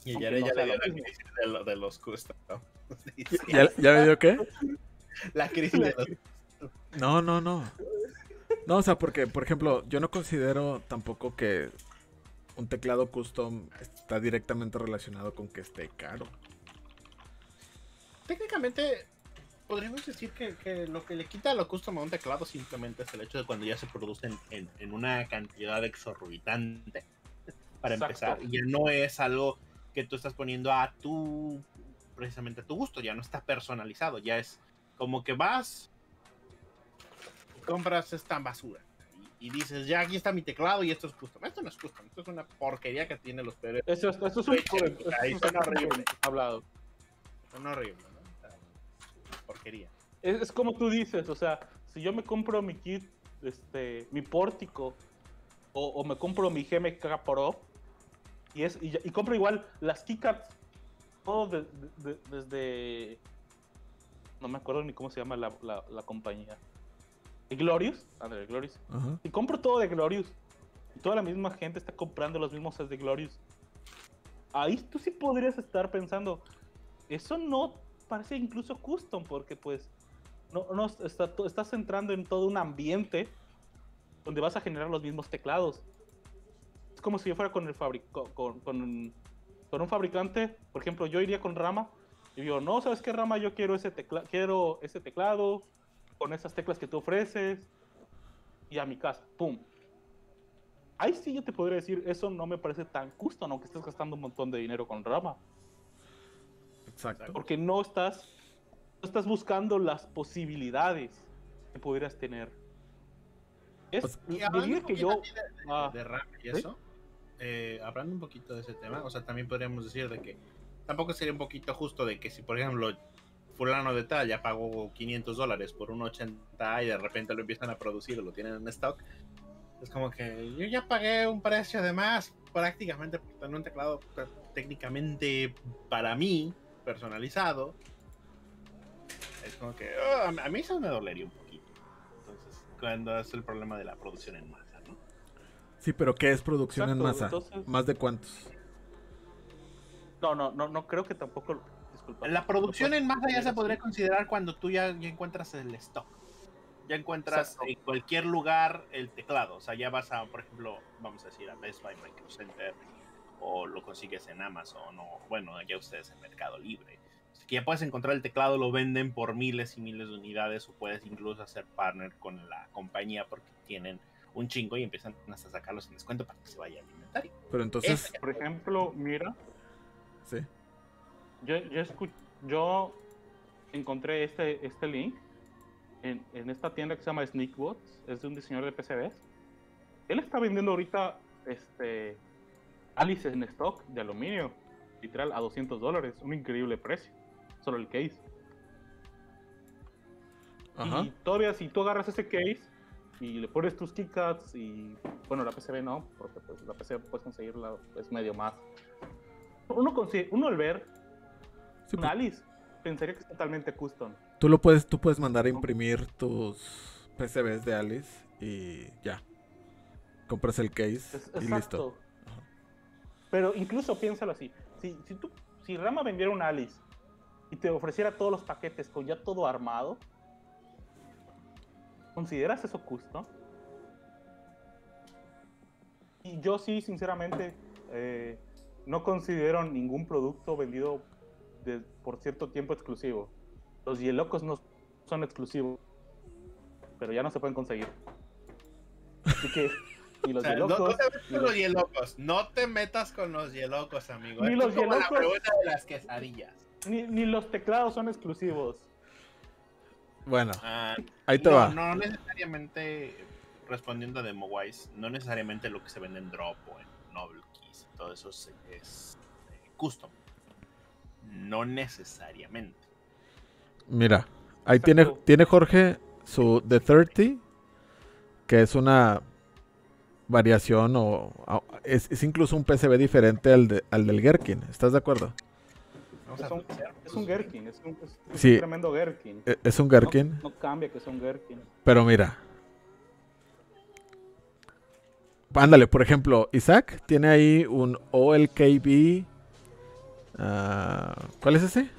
Y Jared ya le dio la crisis de, lo, de los custom. Sí, sí. ¿Ya, ¿Ya le dio qué? La crisis de los... No, no, no. No, o sea, porque, por ejemplo, yo no considero tampoco que un teclado custom está directamente relacionado con que esté caro. Técnicamente, podríamos decir que, que lo que le quita lo custom a un teclado simplemente es el hecho de cuando ya se producen en, en una cantidad exorbitante. Para Exacto. empezar, ya no es algo que tú estás poniendo a tu, precisamente a tu gusto, ya no está personalizado, ya es como que vas y compras esta basura y, y dices, ya aquí está mi teclado y esto es custom. Esto no es custom, esto es una porquería que tiene los peores. Eso, eso es un horrible hablado. Son horrible, ¿no? Porquería. Es, es como tú dices, o sea, si yo me compro mi kit, este, mi pórtico, o, o me compro mi G M K Pro, y, es, y, y compro igual las keycards, todo de, de, de, desde... No me acuerdo ni cómo se llama la, la, la compañía. Glorious, André, Glorious. Uh-huh. Y compro todo de Glorious. Y toda la misma gente está comprando los mismos sets de Glorious. Ahí tú sí podrías estar pensando... Eso no parece incluso custom, porque pues no, no está, estás entrando en todo un ambiente donde vas a generar los mismos teclados. Es como si yo fuera con el fabric, con, con, con un fabricante. Por ejemplo, yo iría con Rama y digo, no, ¿sabes qué, Rama? Yo quiero ese, tecla quiero ese teclado con esas teclas que tú ofreces, y a mi casa, ¡pum! Ahí sí yo te podría decir, eso no me parece tan custom, aunque estés gastando un montón de dinero con Rama. Exacto. Porque no estás, no estás buscando las posibilidades que pudieras tener. Es, y diría que yo... De, de, ah, de RAM y eso, ¿sí? eh, hablando un poquito de ese tema, o sea, también podríamos decir de que tampoco sería un poquito justo de que si, por ejemplo, fulano de tal ya pagó quinientos dólares por un ochenta y de repente lo empiezan a producir o lo tienen en stock, es como que yo ya pagué un precio de más prácticamente por tener un teclado técnicamente para mí personalizado. Es como que oh, a mí eso me dolería un poquito. Entonces, cuando es el problema de la producción en masa, ¿no? Sí, pero ¿qué es producción Exacto, en masa? Entonces... ¿Más de cuántos? No, no, no, no creo que tampoco. Disculpa. La producción no puedo... en masa ya se podría considerar cuando tú ya, ya encuentras el stock. Ya encuentras Exacto. en cualquier lugar el teclado. O sea, ya vas a, por ejemplo, vamos a decir a Best Buy, Micro Center, o lo consigues en Amazon, o bueno, ya ustedes en Mercado Libre. Así que ya puedes encontrar el teclado, lo venden por miles y miles de unidades, o puedes incluso hacer partner con la compañía porque tienen un chingo y empiezan hasta a sacarlos en descuento para que se vaya al inventario. Pero entonces, este, por ejemplo, mira, sí, yo, yo, escuché, yo encontré este, este link en, en esta tienda que se llama Sneakbots, es de un diseñador de P C Bs. Él está vendiendo ahorita este... Alice en stock de aluminio, literal a doscientos dólares, un increíble precio, solo el case. Ajá. Y todavía si tú agarras ese case y le pones tus keycaps y, bueno, la P C B no, porque pues, la P C B puedes conseguirla, es medio más. Uno, consigue, uno al ver sí, un Alice pensaría que es totalmente custom. Tú lo puedes, tú puedes mandar a imprimir tus P C Bs de Alice y ya, compras el case es, y exacto. listo. Pero incluso piénsalo así, si, si, tú, si Rama vendiera un Alice y te ofreciera todos los paquetes con ya todo armado, ¿consideras eso custom? Y yo sí, sinceramente, eh, no considero ningún producto vendido de, por cierto tiempo exclusivo. Los hielocos no son exclusivos, pero ya no se pueden conseguir. Así que... Ni los o sea, hielocos, no, no te metas con los hielocos. No te metas con los hielocos, amigo. Ni los hielocos, la pregunta de las quesadillas. Ni, ni los teclados son exclusivos. Bueno, ah, ahí te no, va. No necesariamente, respondiendo a DemoWise, no necesariamente lo que se vende en Drop o en Noble Keys, todo eso es, es custom. No necesariamente. Mira, ahí tiene, tiene Jorge su The thirty, que es una... variación o, o es, es incluso un P C B diferente al, de, al del Gherkin, ¿estás de acuerdo? sea, un, es un Gherkin, es un, es un sí, tremendo Gherkin. Es un Gherkin. No, no cambia que es un Gherkin. Pero mira. Ándale, por ejemplo, Isaac tiene ahí un O L K B. Uh, ¿Cuál es ese?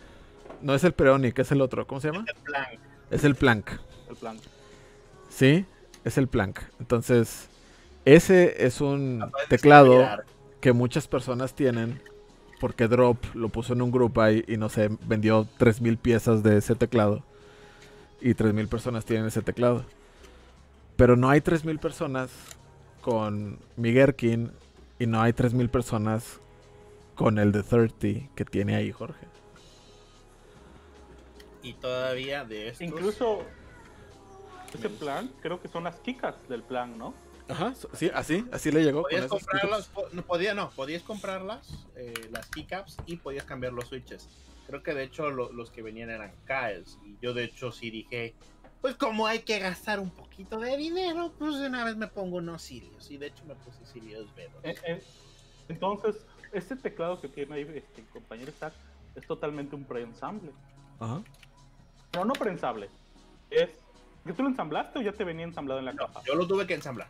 No es el Preonic, es el otro. ¿Cómo se llama? Es el Plank. Es el Plank. El Plank. Sí, es el Plank. Entonces, ese es un Capaz teclado que muchas personas tienen. Porque Drop lo puso en un grupo ahí y no sé, vendió tres mil piezas de ese teclado. Y tres mil personas tienen ese teclado. Pero no hay tres mil personas con mi Gherkin y no hay tres mil personas con el de treinta que tiene ahí Jorge. Y todavía de estos... Incluso ese plan, creo que son las kikas del plan, ¿no? Ajá, sí, así, así le llegó. Podías con comprarlas, no, podía, no, podías comprarlas, eh, las keycaps, y podías cambiar los switches. Creo que de hecho lo, los que venían eran Kyles, y yo de hecho sí dije, pues como hay que gastar un poquito de dinero, pues de una vez me pongo unos cilios, y de hecho me puse cilios verdes. Eh, eh, entonces, este teclado que tiene ahí, este, compañero Zach, es totalmente un preensamble. Ajá. No, no preensamble, es... ¿Que tú lo ensamblaste o ya te venía ensamblado en la no, caja? Yo lo tuve que ensamblar.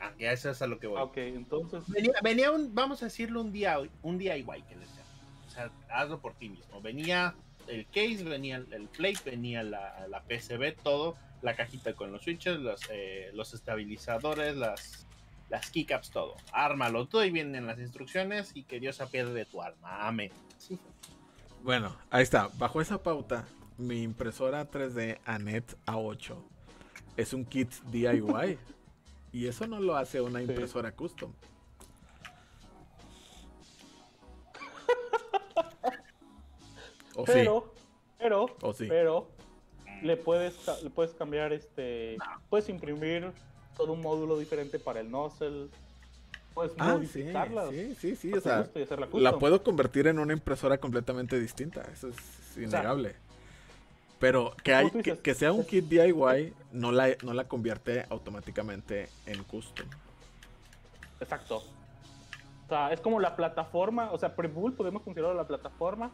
Ah, ya eso es a lo que voy. Ok, entonces... Venía, venía un, vamos a decirlo, un día un D I Y que les llamo. O sea, hazlo por ti mismo. Venía el case, venía el plate, venía la, la P C B, todo. La cajita con los switches, los, eh, los estabilizadores, las, las keycaps, todo. Ármalo todo y vienen las instrucciones y que Dios apiade de tu alma. Amén. Sí. Bueno, ahí está. Bajo esa pauta, mi impresora tres D Anet A ocho es un kit D I Y. Y eso no lo hace una impresora sí. custom. O pero, sí. pero, o sí. pero, le puedes, le puedes cambiar este, puedes imprimir todo un módulo diferente para el nozzle, puedes ah, modificarla. Sí, sí, sí, o sea, la, la puedo convertir en una impresora completamente distinta, eso es innegable. O sea, pero que, hay, que, que sea un kit D I Y no la, no la convierte automáticamente en custom. Exacto. O sea, es como la plataforma, o sea, pre-bull podemos considerar la plataforma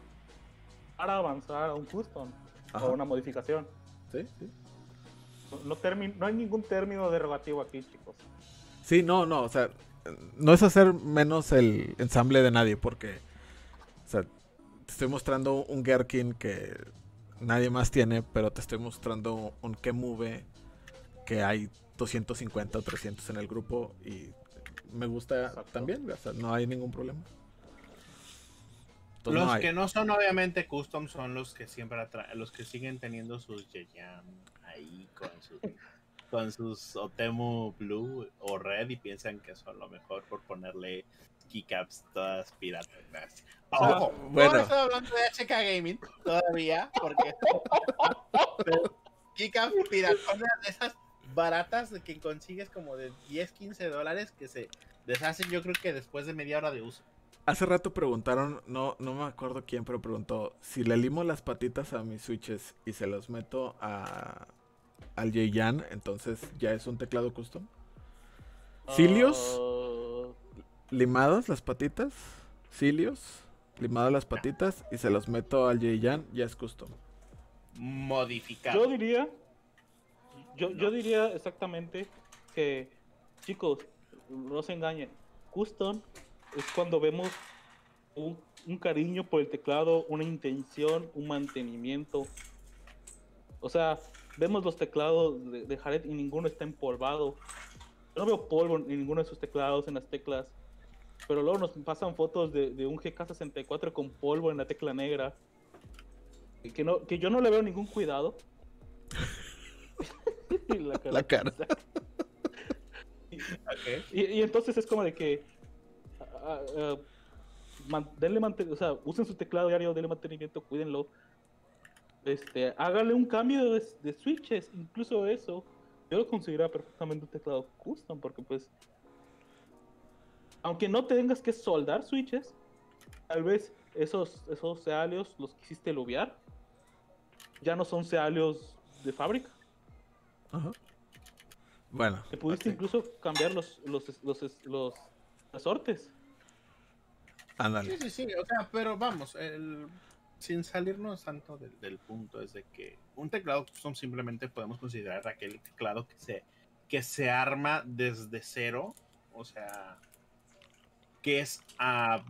para avanzar a un custom. Ajá. O una modificación. Sí, sí. No, no, no hay ningún término derogativo aquí, chicos. Sí, no, no, o sea, no es hacer menos el ensamble de nadie porque, o sea, te estoy mostrando un Gherkin que... nadie más tiene, pero te estoy mostrando un Kemove que hay doscientos cincuenta o trescientos en el grupo y me gusta. Exacto. También, o sea, no hay ningún problema. Entonces, los no que no son obviamente custom son los que siempre atra los que siguen teniendo sus Yeyam ahí con, su, con sus Otemu Blue o Red y piensan que son lo mejor por ponerle keycaps todas piratas. Ojo, no, bueno. No estoy hablando de H K Gaming todavía, porque keycaps piratas, de esas baratas que consigues como de diez, quince dólares que se deshacen yo creo que después de media hora de uso. Hace rato preguntaron, no, no me acuerdo quién, pero preguntó, si le limo las patitas a mis switches y se los meto a al Yeyan, entonces ya es un teclado custom. Cilios... Uh... limadas las patitas, cilios, limadas las patitas y se los meto al Yeyan, ya es custom. Modificado. Yo diría, yo, no. yo diría exactamente que, chicos, no se engañen, custom es cuando vemos un, un cariño por el teclado, una intención, un mantenimiento. O sea, vemos los teclados de, de Jared y ninguno está empolvado. Yo no veo polvo en ninguno de sus teclados, en las teclas. Pero luego nos pasan fotos de, de un G K sesenta y cuatro con polvo en la tecla negra. Que, no, que yo no le veo ningún cuidado. Y la cara. La cara. Y, okay. y, y entonces es como de que... Uh, uh, man, denle o sea, usen su teclado diario, denle mantenimiento, cuídenlo. Este, háganle un cambio de, de switches, incluso eso. Yo lo consideraba perfectamente un teclado custom porque pues... aunque no tengas que soldar switches, tal vez esos, esos cealios los quisiste lubear, ya no son cealios de fábrica. Ajá. Bueno. Te pudiste okay. incluso cambiar los, los, los, los, los resortes. Ándale. Sí, sí, sí, o sea, pero vamos, el... sin salirnos tanto del, del punto, es de que un teclado son simplemente podemos considerar aquel teclado que se, que se arma desde cero, o sea, que es a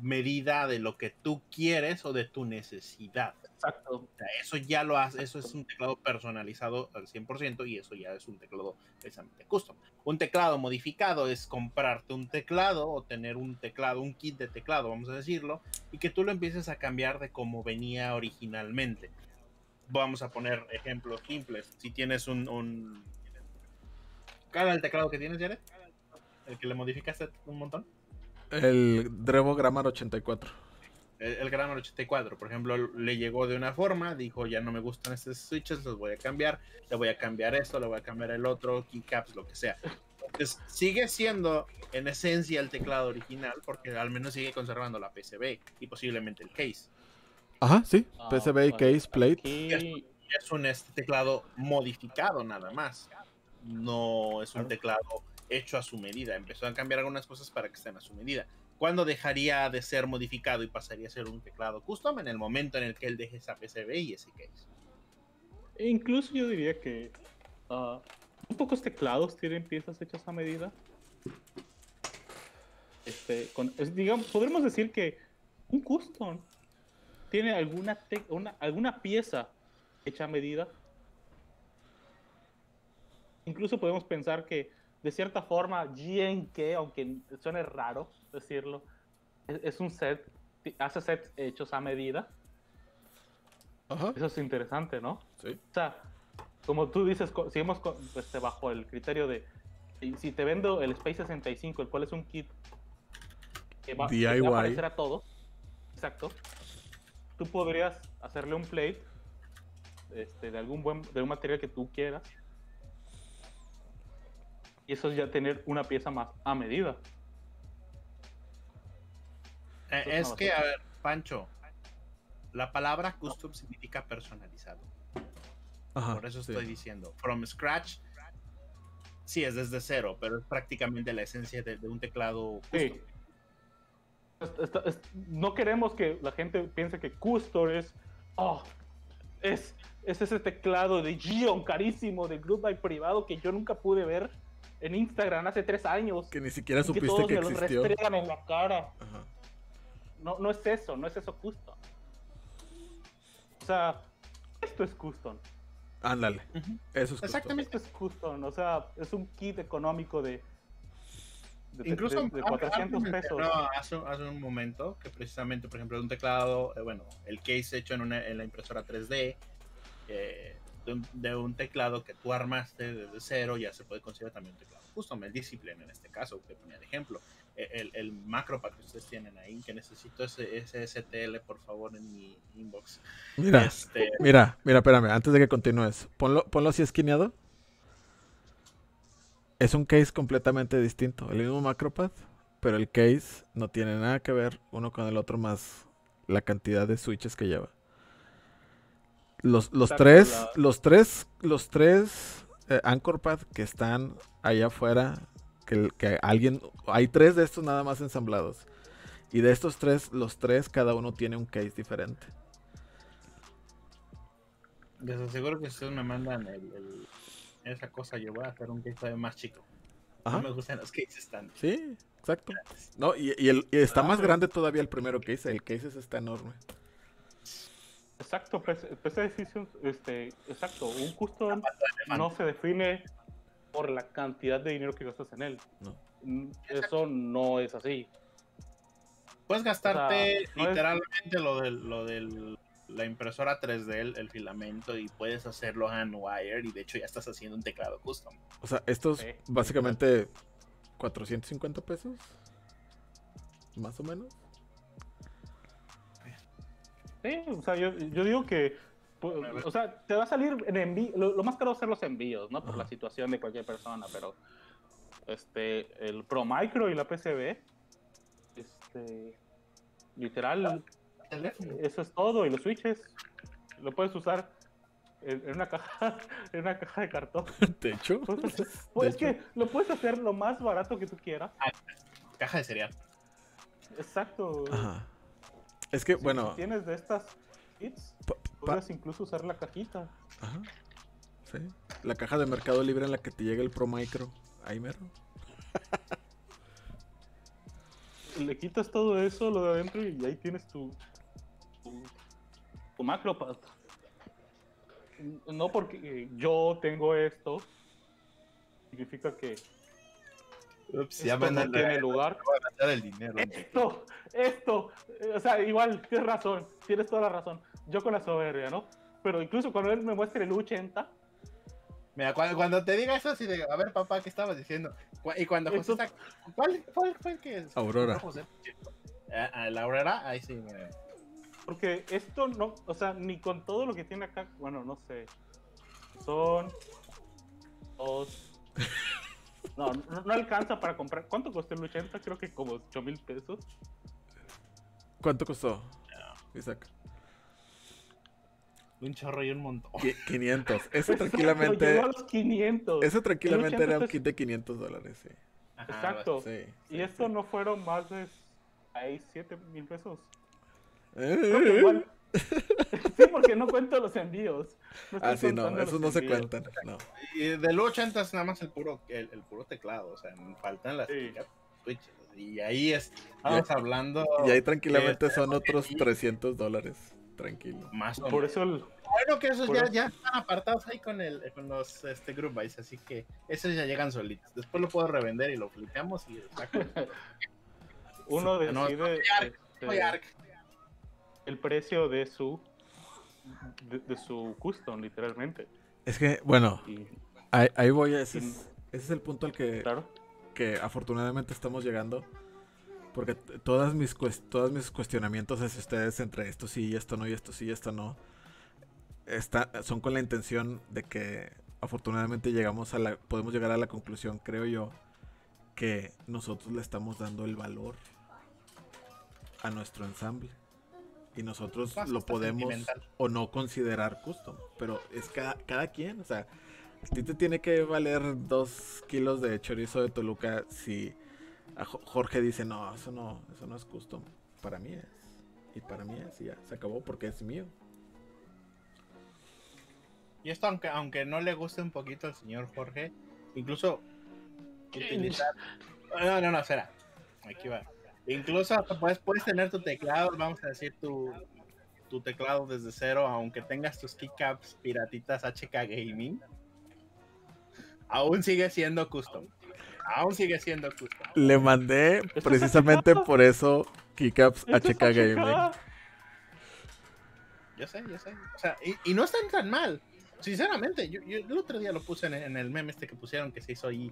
medida de lo que tú quieres o de tu necesidad. Exacto. O sea, eso ya lo hace, eso es un teclado personalizado al cien por ciento y eso ya es un teclado precisamente custom. Un teclado modificado es comprarte un teclado o tener un teclado, un kit de teclado, vamos a decirlo, y que tú lo empieces a cambiar de como venía originalmente. Vamos a poner ejemplos simples. Si tienes un... un... ¿Cuál es el teclado que tienes, Jared? ¿El que le modificaste un montón? El Drevo Grammar ochenta y cuatro. El, el Grammar ochenta y cuatro, por ejemplo, le llegó de una forma, dijo, ya no me gustan estos switches, los voy a cambiar, le voy a cambiar esto, le voy a cambiar el otro, keycaps, lo que sea. Entonces, sigue siendo en esencia el teclado original, porque al menos sigue conservando la P C B y posiblemente el case. Ajá, sí, oh, P C B, bueno, case, plate. Aquí... Es, es un este teclado modificado nada más. No es un claro. teclado... hecho a su medida, empezó a cambiar algunas cosas para que estén a su medida. ¿Cuándo dejaría de ser modificado y pasaría a ser un teclado custom? En el momento en el que él deje esa P C B y ese case. Incluso yo diría que uh, pocos teclados tienen piezas hechas a medida. Este, con, es, digamos, podríamos decir que un custom tiene alguna, te, una, alguna pieza hecha a medida. Incluso podemos pensar que de cierta forma, G N K, aunque suene raro decirlo, es, es un set, hace sets hechos a medida. Ajá. Eso es interesante, ¿no? Sí. O sea, como tú dices, si hemos, este, bajo el criterio de, si te vendo el Space sesenta y cinco, el cual es un kit que va, que va a aparecer a todo, exacto, tú podrías hacerle un plate este, de algún buen, de un material que tú quieras. Y eso es ya tener una pieza más a medida. Eh, es que, a ver, Pancho, la palabra custom significa personalizado. Ajá, por eso estoy sí. diciendo, from scratch, sí, es desde cero, pero es prácticamente la esencia de, de un teclado custom. Sí. Esta, esta, no queremos que la gente piense que custom es... Oh, es, es ese teclado de Gion carísimo, de Group By privado que yo nunca pude ver en Instagram hace tres años. Que ni siquiera supiste que, todos que me existió. Los restregan en la cara. Ajá. No, no es eso, no es eso custom. O sea, esto es custom. Ándale, uh-huh. Eso es exactamente custom. Esto es custom, o sea, es un kit económico de, de incluso de, de cuatrocientos pesos. No, hace, hace un momento que precisamente, por ejemplo, un teclado, eh, bueno, el case hecho en, una, en la impresora tres D, eh, De un, de un teclado que tú armaste desde cero, ya se puede considerar también un teclado custom. El Discipline en este caso, que ponía de ejemplo, el, el macro pack que ustedes tienen ahí, que necesito ese, ese S T L por favor en mi inbox. Mira, este... mira, mira, espérame, antes de que continúes, ponlo, ponlo así esquineado. Es un case completamente distinto, el mismo macro pad, pero el case no tiene nada que ver uno con el otro más la cantidad de switches que lleva. Los, los, tres, los tres, los tres eh, Anchor Pad que están allá afuera, que, que alguien, hay tres de estos nada más ensamblados. Y de estos tres, los tres, cada uno tiene un case diferente. Les aseguro que si ustedes me mandan el, el, esa cosa, yo voy a hacer un case todavía más chico. Ajá. No me gustan los cases tan... Sí, exacto. No, y, y, el, y está ah, más pero... grande todavía el primero case, el case ese está enorme. Exacto, P C Decisions, este, exacto, un custom no se define por la cantidad de dinero que gastas en él. No. Eso no es así. Puedes gastarte, o sea, no literalmente es... lo de lo del, la impresora tres D, el, el filamento, y puedes hacerlo hand wire, y de hecho ya estás haciendo un teclado custom. O sea, estos sí. Básicamente cuatrocientos cincuenta pesos, más o menos. Sí, o sea, yo, yo digo que, pues, o sea, te va a salir en envío, lo, lo más caro va a ser los envíos, ¿no? Por la situación de cualquier persona, pero este, el Pro Micro y la P C B, este, literal, eso es todo, y los switches, lo puedes usar en, en una caja, en una caja de cartón. ¿De hecho? Pues es que lo puedes hacer lo más barato que tú quieras. Ah, caja de cereal. Exacto. Ajá. Es que, si bueno... Si tienes de estas kits. Pa Podrías incluso usar la cajita. Ajá. Sí. La caja de Mercado Libre en la que te llega el Pro Micro. Ahí mero. Le quitas todo eso, lo de adentro, y ahí tienes tu, tu, tu macro pad. No porque yo tengo esto, significa que Ups, ya van a no tiene lugar. Van a el dinero, esto, ¿no? esto, o sea, igual, tienes razón, tienes toda la razón. Yo con la soberbia, ¿no? Pero incluso cuando él me muestre el U ochenta. Mira, cuando, cuando te diga eso, si sí, a ver, papá, ¿qué estabas diciendo? Y cuando José saca, ¿cuál fue el que es? Aurora. ¿A la Aurora? Ahí sí, mira. Porque esto no, o sea, ni con todo lo que tiene acá, bueno, no sé. Son dos. No, no, no alcanza para comprar. ¿Cuánto costó el ochenta? Creo que como ocho mil pesos. ¿Cuánto costó, Isaac? Un chorro y un montón. quinientos. Eso tranquilamente. Los quinientos. Eso tranquilamente era un kit de quinientos dólares, sí. Ajá, exacto. Sí, y sí, esto sí. No fueron más de seis, siete mil pesos. Eh, igual... sí, porque no cuento los envíos. No ah, sí, no, esos no envíos. se cuentan. No. Y del ochenta es nada más el puro, el, el puro teclado. O sea, faltan las sí. switches. Y ahí es, estamos y, hablando. Y ahí tranquilamente este, son otros trescientos dólares. Tranquilo. Más por eso el... Bueno, que esos ya, eso. ya están apartados ahí con, el, con los este, group buys, así que esos ya llegan solitos. Después lo puedo revender y lo flipeamos y saco. Uno decide no, no, soy Arc, este, soy Arc. el precio de su de, de su custom, literalmente. Es que, bueno, y... ahí, ahí voy. Ese, y... es, ese es el punto al que, claro. que afortunadamente estamos llegando. Porque todas mis todos mis cuestionamientos hacia ustedes entre esto sí y esto no y esto sí y esto no está, son con la intención de que afortunadamente llegamos a la podemos llegar a la conclusión, creo yo, que nosotros le estamos dando el valor a nuestro ensamble y nosotros lo podemos o no considerar custom, pero es cada, cada quien, o sea, a ti te tiene que valer dos kilos de chorizo de Toluca si... Jorge dice, no, eso no, eso no es custom. Para mí es. Y para mí es, y ya, se acabó porque es mío. Y esto, aunque, aunque no le guste un poquito al señor Jorge, incluso utilizar... No, no, no, espera. Aquí va. Incluso puedes, puedes tener tu teclado, vamos a decir, tu, tu teclado desde cero, aunque tengas tus keycaps piratitas H K Gaming, aún sigue siendo custom. Aún sigue siendo custom. Le mandé precisamente por eso keycaps H K Gaming. Yo sé, yo sé. O sea, y, y no están tan mal. Sinceramente, yo, yo el otro día lo puse en, en el meme este que pusieron que se hizo ahí.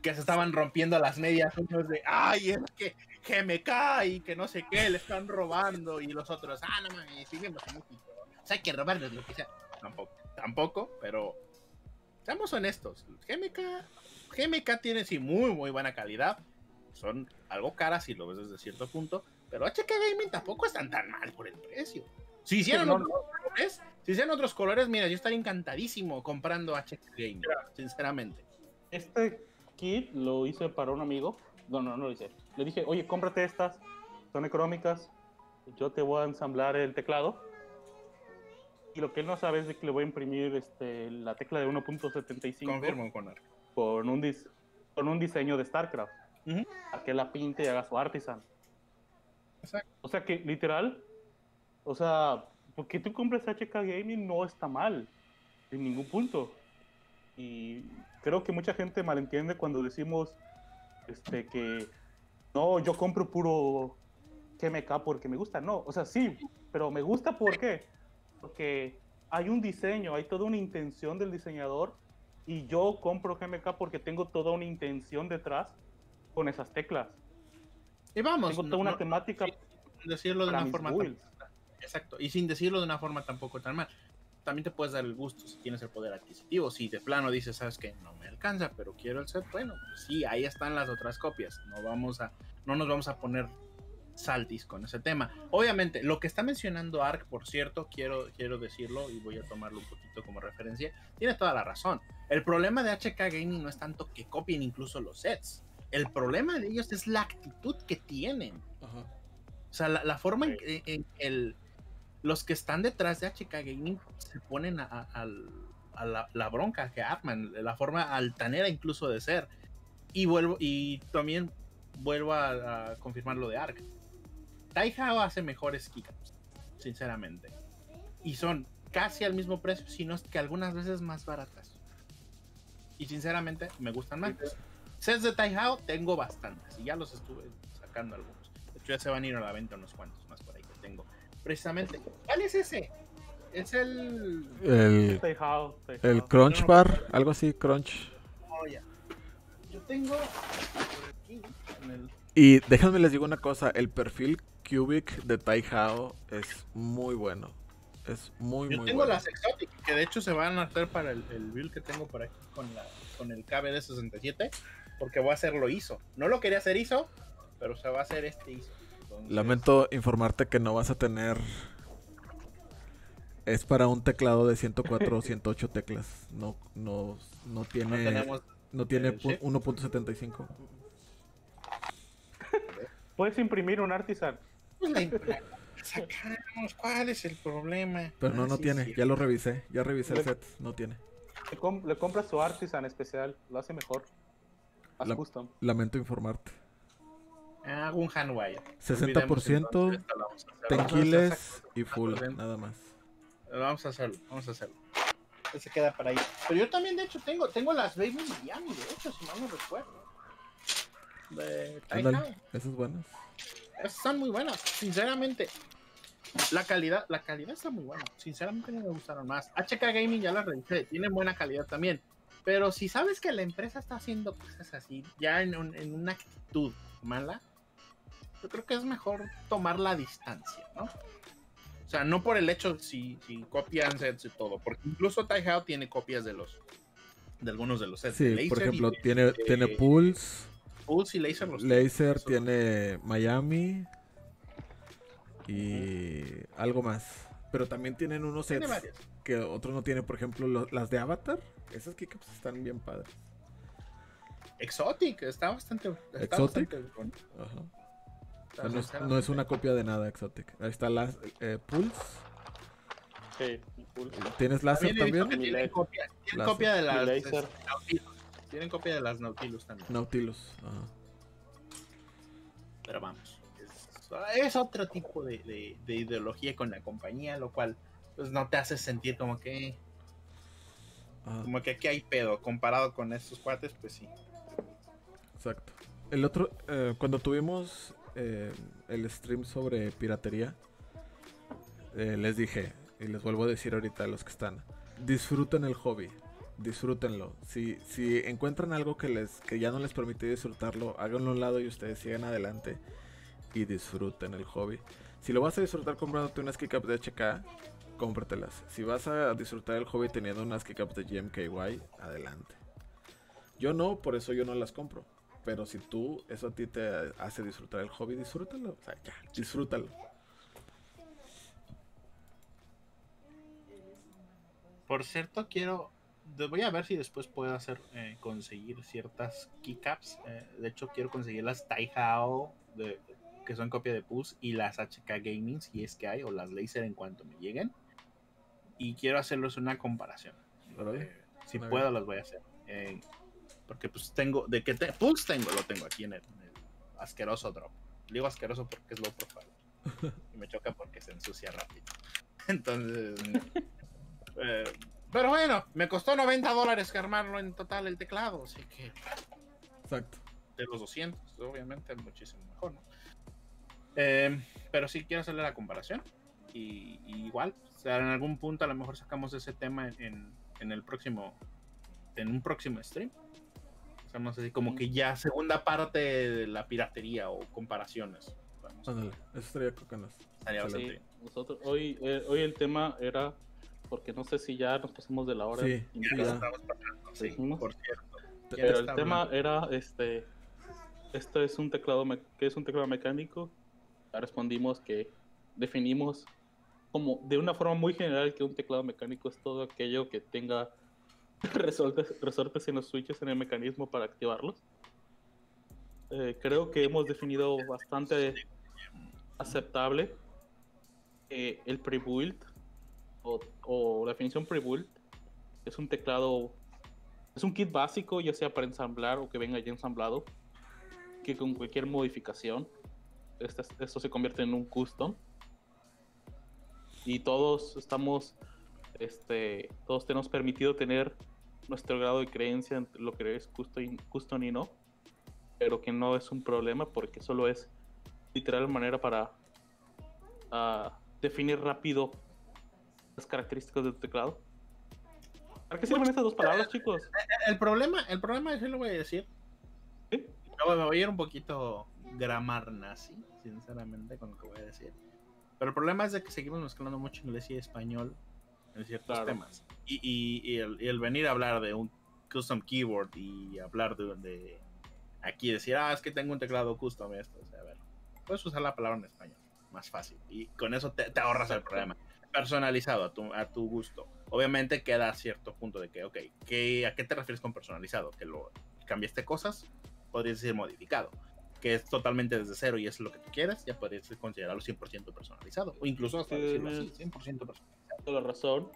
Que se estaban rompiendo las medias. Unos de, ay, es que, que me cae, que no sé qué, le están robando. Y los otros, ah, no mames, seguimos en México. O sea, hay que robarles lo que sea. Tampoco, tampoco, pero seamos honestos. G M K. G M K tiene sí muy muy buena calidad, son algo caras si lo ves desde cierto punto, pero H K Gaming tampoco están tan mal por el precio. Si hicieran sí, no, otros no. colores, si hicieran otros colores, mira, yo estaría encantadísimo comprando H K Gaming, sinceramente. Este kit lo hice para un amigo, no, no, no lo hice. Le dije, oye, cómprate estas, son económicas, yo te voy a ensamblar el teclado. Y lo que él no sabe es de que le voy a imprimir este, la tecla de uno punto setenta y cinco. Confirmo con Arc. Con un, dis con un diseño de StarCraft. Uh-huh. A que la pinte y haga su Artisan. Exacto. O sea que, literal, o sea, porque tú compres H K Gaming no está mal, en ningún punto. Y creo que mucha gente malentiende cuando decimos este, que no, yo compro puro G M K porque me gusta. No, o sea, sí, pero me gusta ¿por qué? Porque hay un diseño, hay toda una intención del diseñador. Y yo compro G M K porque tengo toda una intención detrás con esas teclas. Y vamos. Tengo toda no, una no, temática. Sin decirlo de una forma tan, exacto. Y sin decirlo de una forma tampoco tan mal. También te puedes dar el gusto si tienes el poder adquisitivo. Si de plano dices, sabes que no me alcanza, pero quiero el set. Bueno, pues sí, ahí están las otras copias. No, vamos a, no nos vamos a poner saltis con ese tema. Obviamente, lo que está mencionando Arc, por cierto, quiero, quiero decirlo y voy a tomarlo un poquito como referencia, tiene toda la razón. El problema de H K Gaming no es tanto que copien incluso los sets. El problema de ellos es la actitud que tienen. Ajá. O sea, la, la forma en que el, los que están detrás de H K Gaming se ponen a, a, a la, la bronca que arman, la forma altanera incluso de ser. Y vuelvo y también vuelvo a, a confirmar lo de Arc. Taihao hace mejores keycaps, sinceramente. Y son casi al mismo precio, sino que algunas veces más baratas. Y sinceramente me gustan más. Sets de Taihao tengo bastantes y ya los estuve sacando algunos. De hecho ya se van a ir a la venta unos cuantos más por ahí que tengo. Precisamente, ¿cuál es ese? Es el... El, Taihao, Taihao. El Crunch no, Bar, no, algo así, Crunch. Oh, ya. Yo tengo... Aquí, en el... Y déjenme les digo una cosa, el perfil Cubic de Taihao es muy bueno. Es muy, Yo muy tengo buena. Las exóticas, que de hecho se van a hacer para el, el build que tengo por aquí con, la, con el K B D sesenta y siete, porque voy a hacerlo I S O. No lo quería hacer I S O, pero se va a hacer este I S O. Entonces... Lamento informarte que no vas a tener... Es para un teclado de ciento cuatro o ciento ocho teclas. No, no, no tiene, no tenemos, no tiene uno punto setenta y cinco. Puedes imprimir un Artisan. Pues la imprimimos. Sacamos, ¿cuál es el problema? Pero no, no sí, tiene, sí. ya lo revisé, ya revisé le, el set, no tiene. Le, comp le compras su Artisan especial, lo hace mejor. Haz la, custom. Lamento informarte. Ah, un handwire. sesenta por ciento, tenquiles y full, nada más. Vamos a hacerlo, vamos a hacerlo. Se queda para ahí. Pero yo también, de hecho, tengo, tengo las Baby Miami, de hecho, si mal no recuerdo. De Taihao. Esas buenas. Están muy buenas, sinceramente. La calidad, la calidad está muy buena. Sinceramente no me gustaron más. H K Gaming ya la revisé, tienen buena calidad también. Pero si sabes que la empresa está haciendo cosas así, ya en, un, en una actitud mala, yo creo que es mejor tomar la distancia, ¿no? O sea, no por el hecho si, si copian sets y todo, porque incluso Taihao tiene copias de los de algunos de los sets. Sí, Laser, por ejemplo, y, tiene, eh, tiene Pulse. Pulse y Laser. Los Laser tiene Miami y algo más. Pero también tienen unos sets que otros no tienen. Por ejemplo, lo, las de Avatar. Esas que pues, están bien padres. Exotic. Está bastante... Está Exotic. Bastante... Ajá. Está no, es, no es una copia de nada, Exotic. Ahí está las, eh, Pulse. Sí, Pulse. ¿Tienes Láser también? también? Tienen copia, tiene copia de las... Laser. Tienen copia de las Nautilus también. Nautilus, ajá. Pero vamos. Es, es otro tipo de, de, de ideología con la compañía, lo cual pues no te hace sentir como que... Ajá. Como que aquí hay pedo. Comparado con estos cuates, pues sí. Exacto. El otro, eh, cuando tuvimos eh, el stream sobre piratería, eh, les dije, y les vuelvo a decir ahorita a los que están, disfruten el hobby. Disfrútenlo. Si, si encuentran algo que les que ya no les permite disfrutarlo, háganlo a un lado y ustedes sigan adelante y disfruten el hobby. Si lo vas a disfrutar comprándote unas keycaps de H K, cómpratelas. Si vas a disfrutar el hobby teniendo unas keycaps de G M K Y, adelante. Yo no, por eso yo no las compro. Pero si tú, eso a ti te hace disfrutar el hobby, disfrútalo. O sea, ya, disfrútalo. Por cierto, quiero... Voy a ver si después puedo hacer eh, conseguir ciertas keycaps. Eh, de hecho, quiero conseguir las Taihao, de, de, que son copia de Pulse, y las H K Gaming, si es que hay, o las Laser en cuanto me lleguen. Y quiero hacerles una comparación. Eh, si Muy puedo, bien. las voy a hacer. Eh, porque pues tengo, de que te, Pulse tengo, lo tengo aquí en el, en el asqueroso drop. Digo asqueroso porque es low profile. Y me choca porque se ensucia rápido. Entonces... Eh, Pero bueno, me costó noventa dólares armarlo en total el teclado, así que... Exacto. De los doscientos, obviamente, muchísimo mejor, ¿no? Eh, pero sí quiero hacerle la comparación. Y, y igual, o sea, en algún punto a lo mejor sacamos ese tema en, en, en el próximo... En un próximo stream. Hacemos así como que ya segunda parte de la piratería o comparaciones. Ándale, eso estaría cocanas. Estaría bastante bien. Nosotros, hoy, eh, hoy el tema era... Porque no sé si ya nos pasamos de la hora. Sí, ya nos estamos pasando, sí, por cierto. Pero el tema era, este, esto es un teclado, que es un teclado mecánico. Ya respondimos que definimos como de una forma muy general que un teclado mecánico es todo aquello que tenga resortes, resortes en los switches, en el mecanismo para activarlos. Eh, creo que hemos definido bastante aceptable. eh, el pre-build o, o la definición pre-build es un teclado, es un kit básico, ya sea para ensamblar o que venga ya ensamblado, que con cualquier modificación este, esto se convierte en un custom. Y todos estamos, este, todos tenemos permitido tener nuestro grado de creencia entre lo que es custom, custom y no, pero que no es un problema porque solo es literal manera para uh, definir rápido las características del teclado. ¿Para qué sirven estas dos palabras, chicos? El problema, el problema es, lo voy a decir. ¿Sí? No, me voy a ir un poquito gramar nazi, sinceramente, con lo que voy a decir. Pero el problema es de que seguimos mezclando mucho inglés y español en ciertos claro. temas. Y, y, y, el, y el venir a hablar de un custom keyboard y hablar de, de aquí decir, ah, es que tengo un teclado custom esto. O sea, a ver, puedes usar la palabra en español, más fácil. Y con eso te, te ahorras el problema. Personalizado a tu, a tu gusto. Obviamente queda a cierto punto de que, ok, ¿qué, ¿a qué te refieres con personalizado? ¿Que lo cambiaste cosas? Podrías decir modificado, que es totalmente desde cero y es lo que tú quieres, ya podrías considerarlo cien por ciento personalizado, o incluso hasta sí, decirlo así, cien por ciento personalizado. La razón,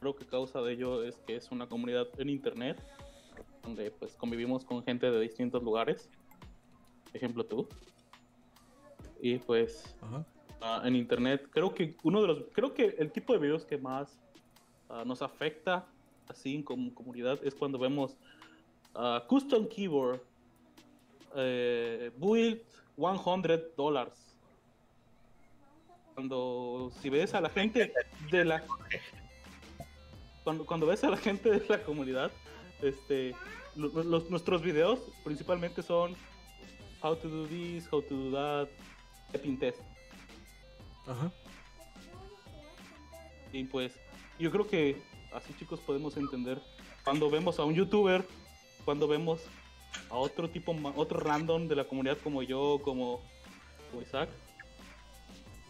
creo que causa de ello es que es una comunidad en internet, donde pues convivimos con gente de distintos lugares, ejemplo tú, y pues uh, en internet, creo que uno de los, creo que el tipo de videos que más uh, nos afecta, así como comunidad, es cuando vemos uh, Custom Keyboard, Eh, build cien dólares. Cuando si ves a la gente de la cuando, cuando ves a la gente de la comunidad, este los, los, nuestros videos principalmente son how to do this, how to do that, typing test. Ajá. Y pues yo creo que así, chicos, podemos entender cuando vemos a un youtuber, cuando vemos a otro tipo, otro random de la comunidad como yo, como, como Isaac,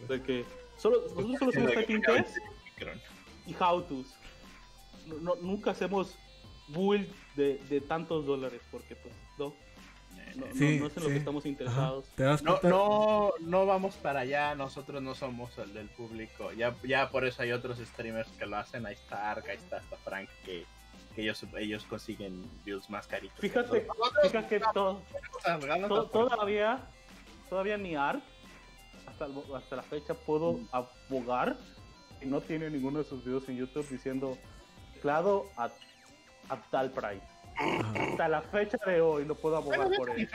de que solo, nosotros solo hacemos typing test y how to's, no, no, nunca hacemos build de, de tantos dólares porque pues no, no, sí, no, no es en sí. lo que estamos interesados. No, no, no vamos para allá, nosotros no somos el del público, ya, ya por eso hay otros streamers que lo hacen, ahí está Arc, ahí está hasta Frank, que que ellos, ellos consiguen views más caritos. Fíjate, fíjate que to, to, todavía todavía ni Arc hasta, hasta la fecha puedo abogar y no tiene ninguno de sus videos en YouTube diciendo teclado a, a tal price. Hasta la fecha de hoy no puedo abogar por él.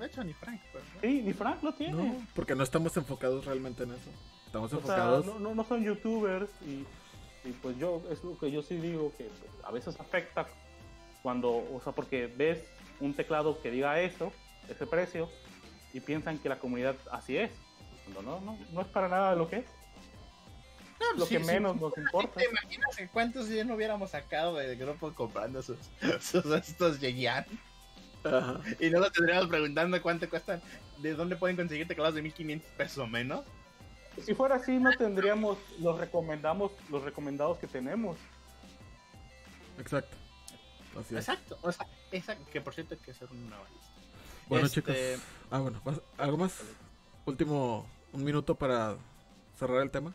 De hecho ni Frank, pero, ¿no? Sí, ni Frank lo tiene. No, porque no estamos enfocados realmente en eso. Estamos o enfocados. Sea, no, no, no son youtubers y Y pues yo, es lo que yo sí digo, que pues, a veces afecta cuando, o sea, porque ves un teclado que diga eso, ese precio, y piensan que la comunidad así es. Cuando no, no, no es para nada lo que es. No, lo sí, que menos sí, nos importa. ¿Te imaginas cuántos ya no hubiéramos sacado del grupo comprando sus, sus estos Yeguian? Uh-huh. Y no nos tendríamos preguntando cuánto cuestan, de dónde pueden conseguir teclados de mil quinientos pesos o menos. Si fuera así, no tendríamos los recomendamos los recomendados que tenemos. Exacto. Así es. Exacto. O sea, exacto. Que por cierto hay que hacer una balista. Bueno, este... chicos. Ah, bueno. ¿Algo más? Último, un minuto para cerrar el tema.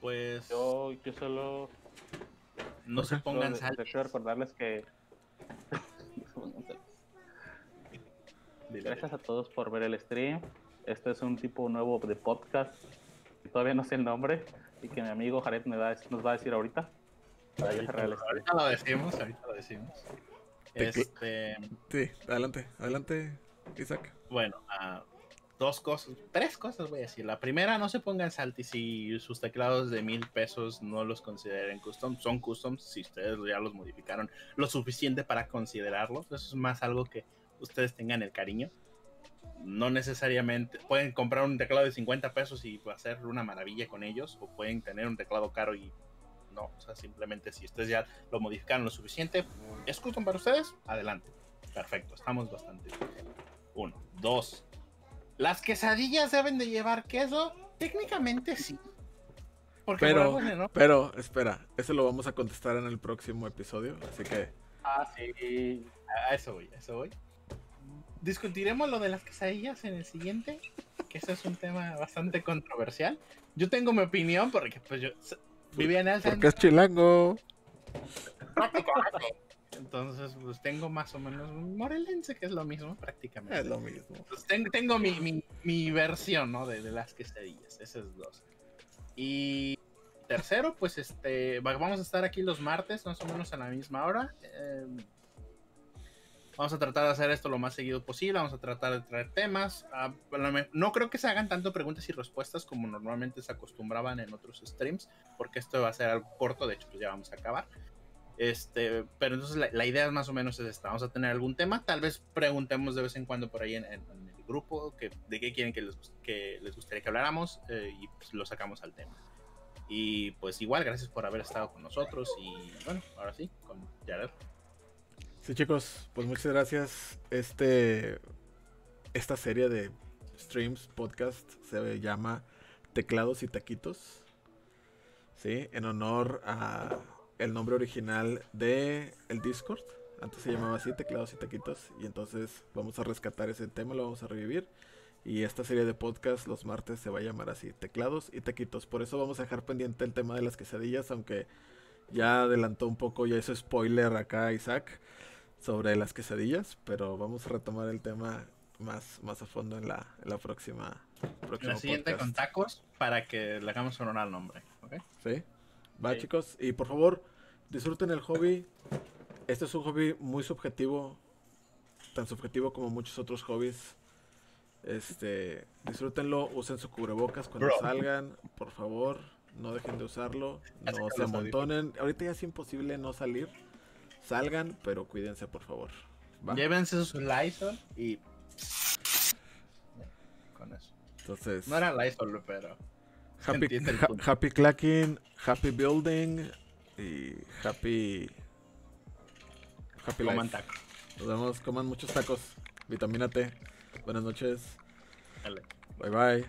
Pues... Yo, yo solo... No okay. se pongan saltos. Quiero recordarles que... Gracias a todos por ver el stream. Esto es un tipo nuevo de podcast que todavía no sé el nombre y que mi amigo Jared me da, nos va a decir ahorita. Ahorita, ahorita lo decimos, ahorita lo decimos. Este... Sí, adelante, adelante, Isaac. Bueno, uh, dos cosas, tres cosas voy a decir. La primera, no se pongan salty si sus teclados de mil pesos no los consideren custom. Son customs si ustedes ya los modificaron lo suficiente para considerarlos. Eso es más algo que ustedes tengan el cariño. No necesariamente pueden comprar un teclado de cincuenta pesos y hacer una maravilla con ellos, o pueden tener un teclado caro y no, o sea, simplemente si ustedes ya lo modificaron lo suficiente, es custom para ustedes, adelante, perfecto, estamos bastante bien. Uno, dos, ¿las quesadillas deben de llevar queso? Técnicamente sí. Porque pero, bueno, ¿no? pero, espera, eso lo vamos a contestar en el próximo episodio, así que... Ah, sí, a eso voy, a eso voy. Discutiremos lo de las quesadillas en el siguiente. que ese es un tema bastante controversial. Yo tengo mi opinión porque pues yo vivía en Alza. Porque es chilango. Entonces, pues tengo más o menos morelense, que es lo mismo prácticamente. Es lo mismo. Pues, tengo tengo mi, mi, mi versión, ¿no? De, de las quesadillas, esas dos. Y tercero, pues este, vamos a estar aquí los martes, más o menos a la misma hora. Eh, vamos a tratar de hacer esto lo más seguido posible, vamos a tratar de traer temas. A, no creo que se hagan tanto preguntas y respuestas como normalmente se acostumbraban en otros streams, porque esto va a ser algo corto, de hecho pues ya vamos a acabar. Este, pero entonces la, la idea más o menos es esta, vamos a tener algún tema, tal vez preguntemos de vez en cuando por ahí en, en, en el grupo que, de qué quieren que les, que les gustaría que habláramos, eh, y pues lo sacamos al tema. Y pues igual, gracias por haber estado con nosotros y bueno, ahora sí, con Jared. Sí chicos, pues muchas gracias. Este, esta serie de streams, podcast, se llama Teclados y Taquitos, ¿sí? En honor a... el nombre original de el Discord, antes se llamaba así, Teclados y Taquitos, y entonces vamos a rescatar ese tema, lo vamos a revivir, y esta serie de podcast los martes se va a llamar así, Teclados y Taquitos. Por eso vamos a dejar pendiente el tema de las quesadillas, aunque ya adelantó un poco, ya hizo spoiler acá Isaac sobre las quesadillas, pero vamos a retomar el tema más, más a fondo en la, en la próxima próximo la siguiente podcast. Con tacos, para que le hagamos honor al nombre, ¿ok? Sí. Va, sí. Chicos, y por favor, disfruten el hobby. Este es un hobby muy subjetivo, tan subjetivo como muchos otros hobbies. Este, disfrútenlo, usen su cubrebocas cuando Bro. salgan, por favor, no dejen de usarlo, no se amontonen. Ahorita ya es imposible no salir, salgan, pero cuídense, por favor. Va. Llévense su Lysol y... con eso. Entonces... no era Lysol, pero... Happy, ha, happy clacking, happy building y happy, happy life. Coman tacos. Nos vemos, coman muchos tacos. Vitamina T. Buenas noches. Dale. Bye bye.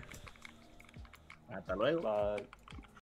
Hasta luego. Bye.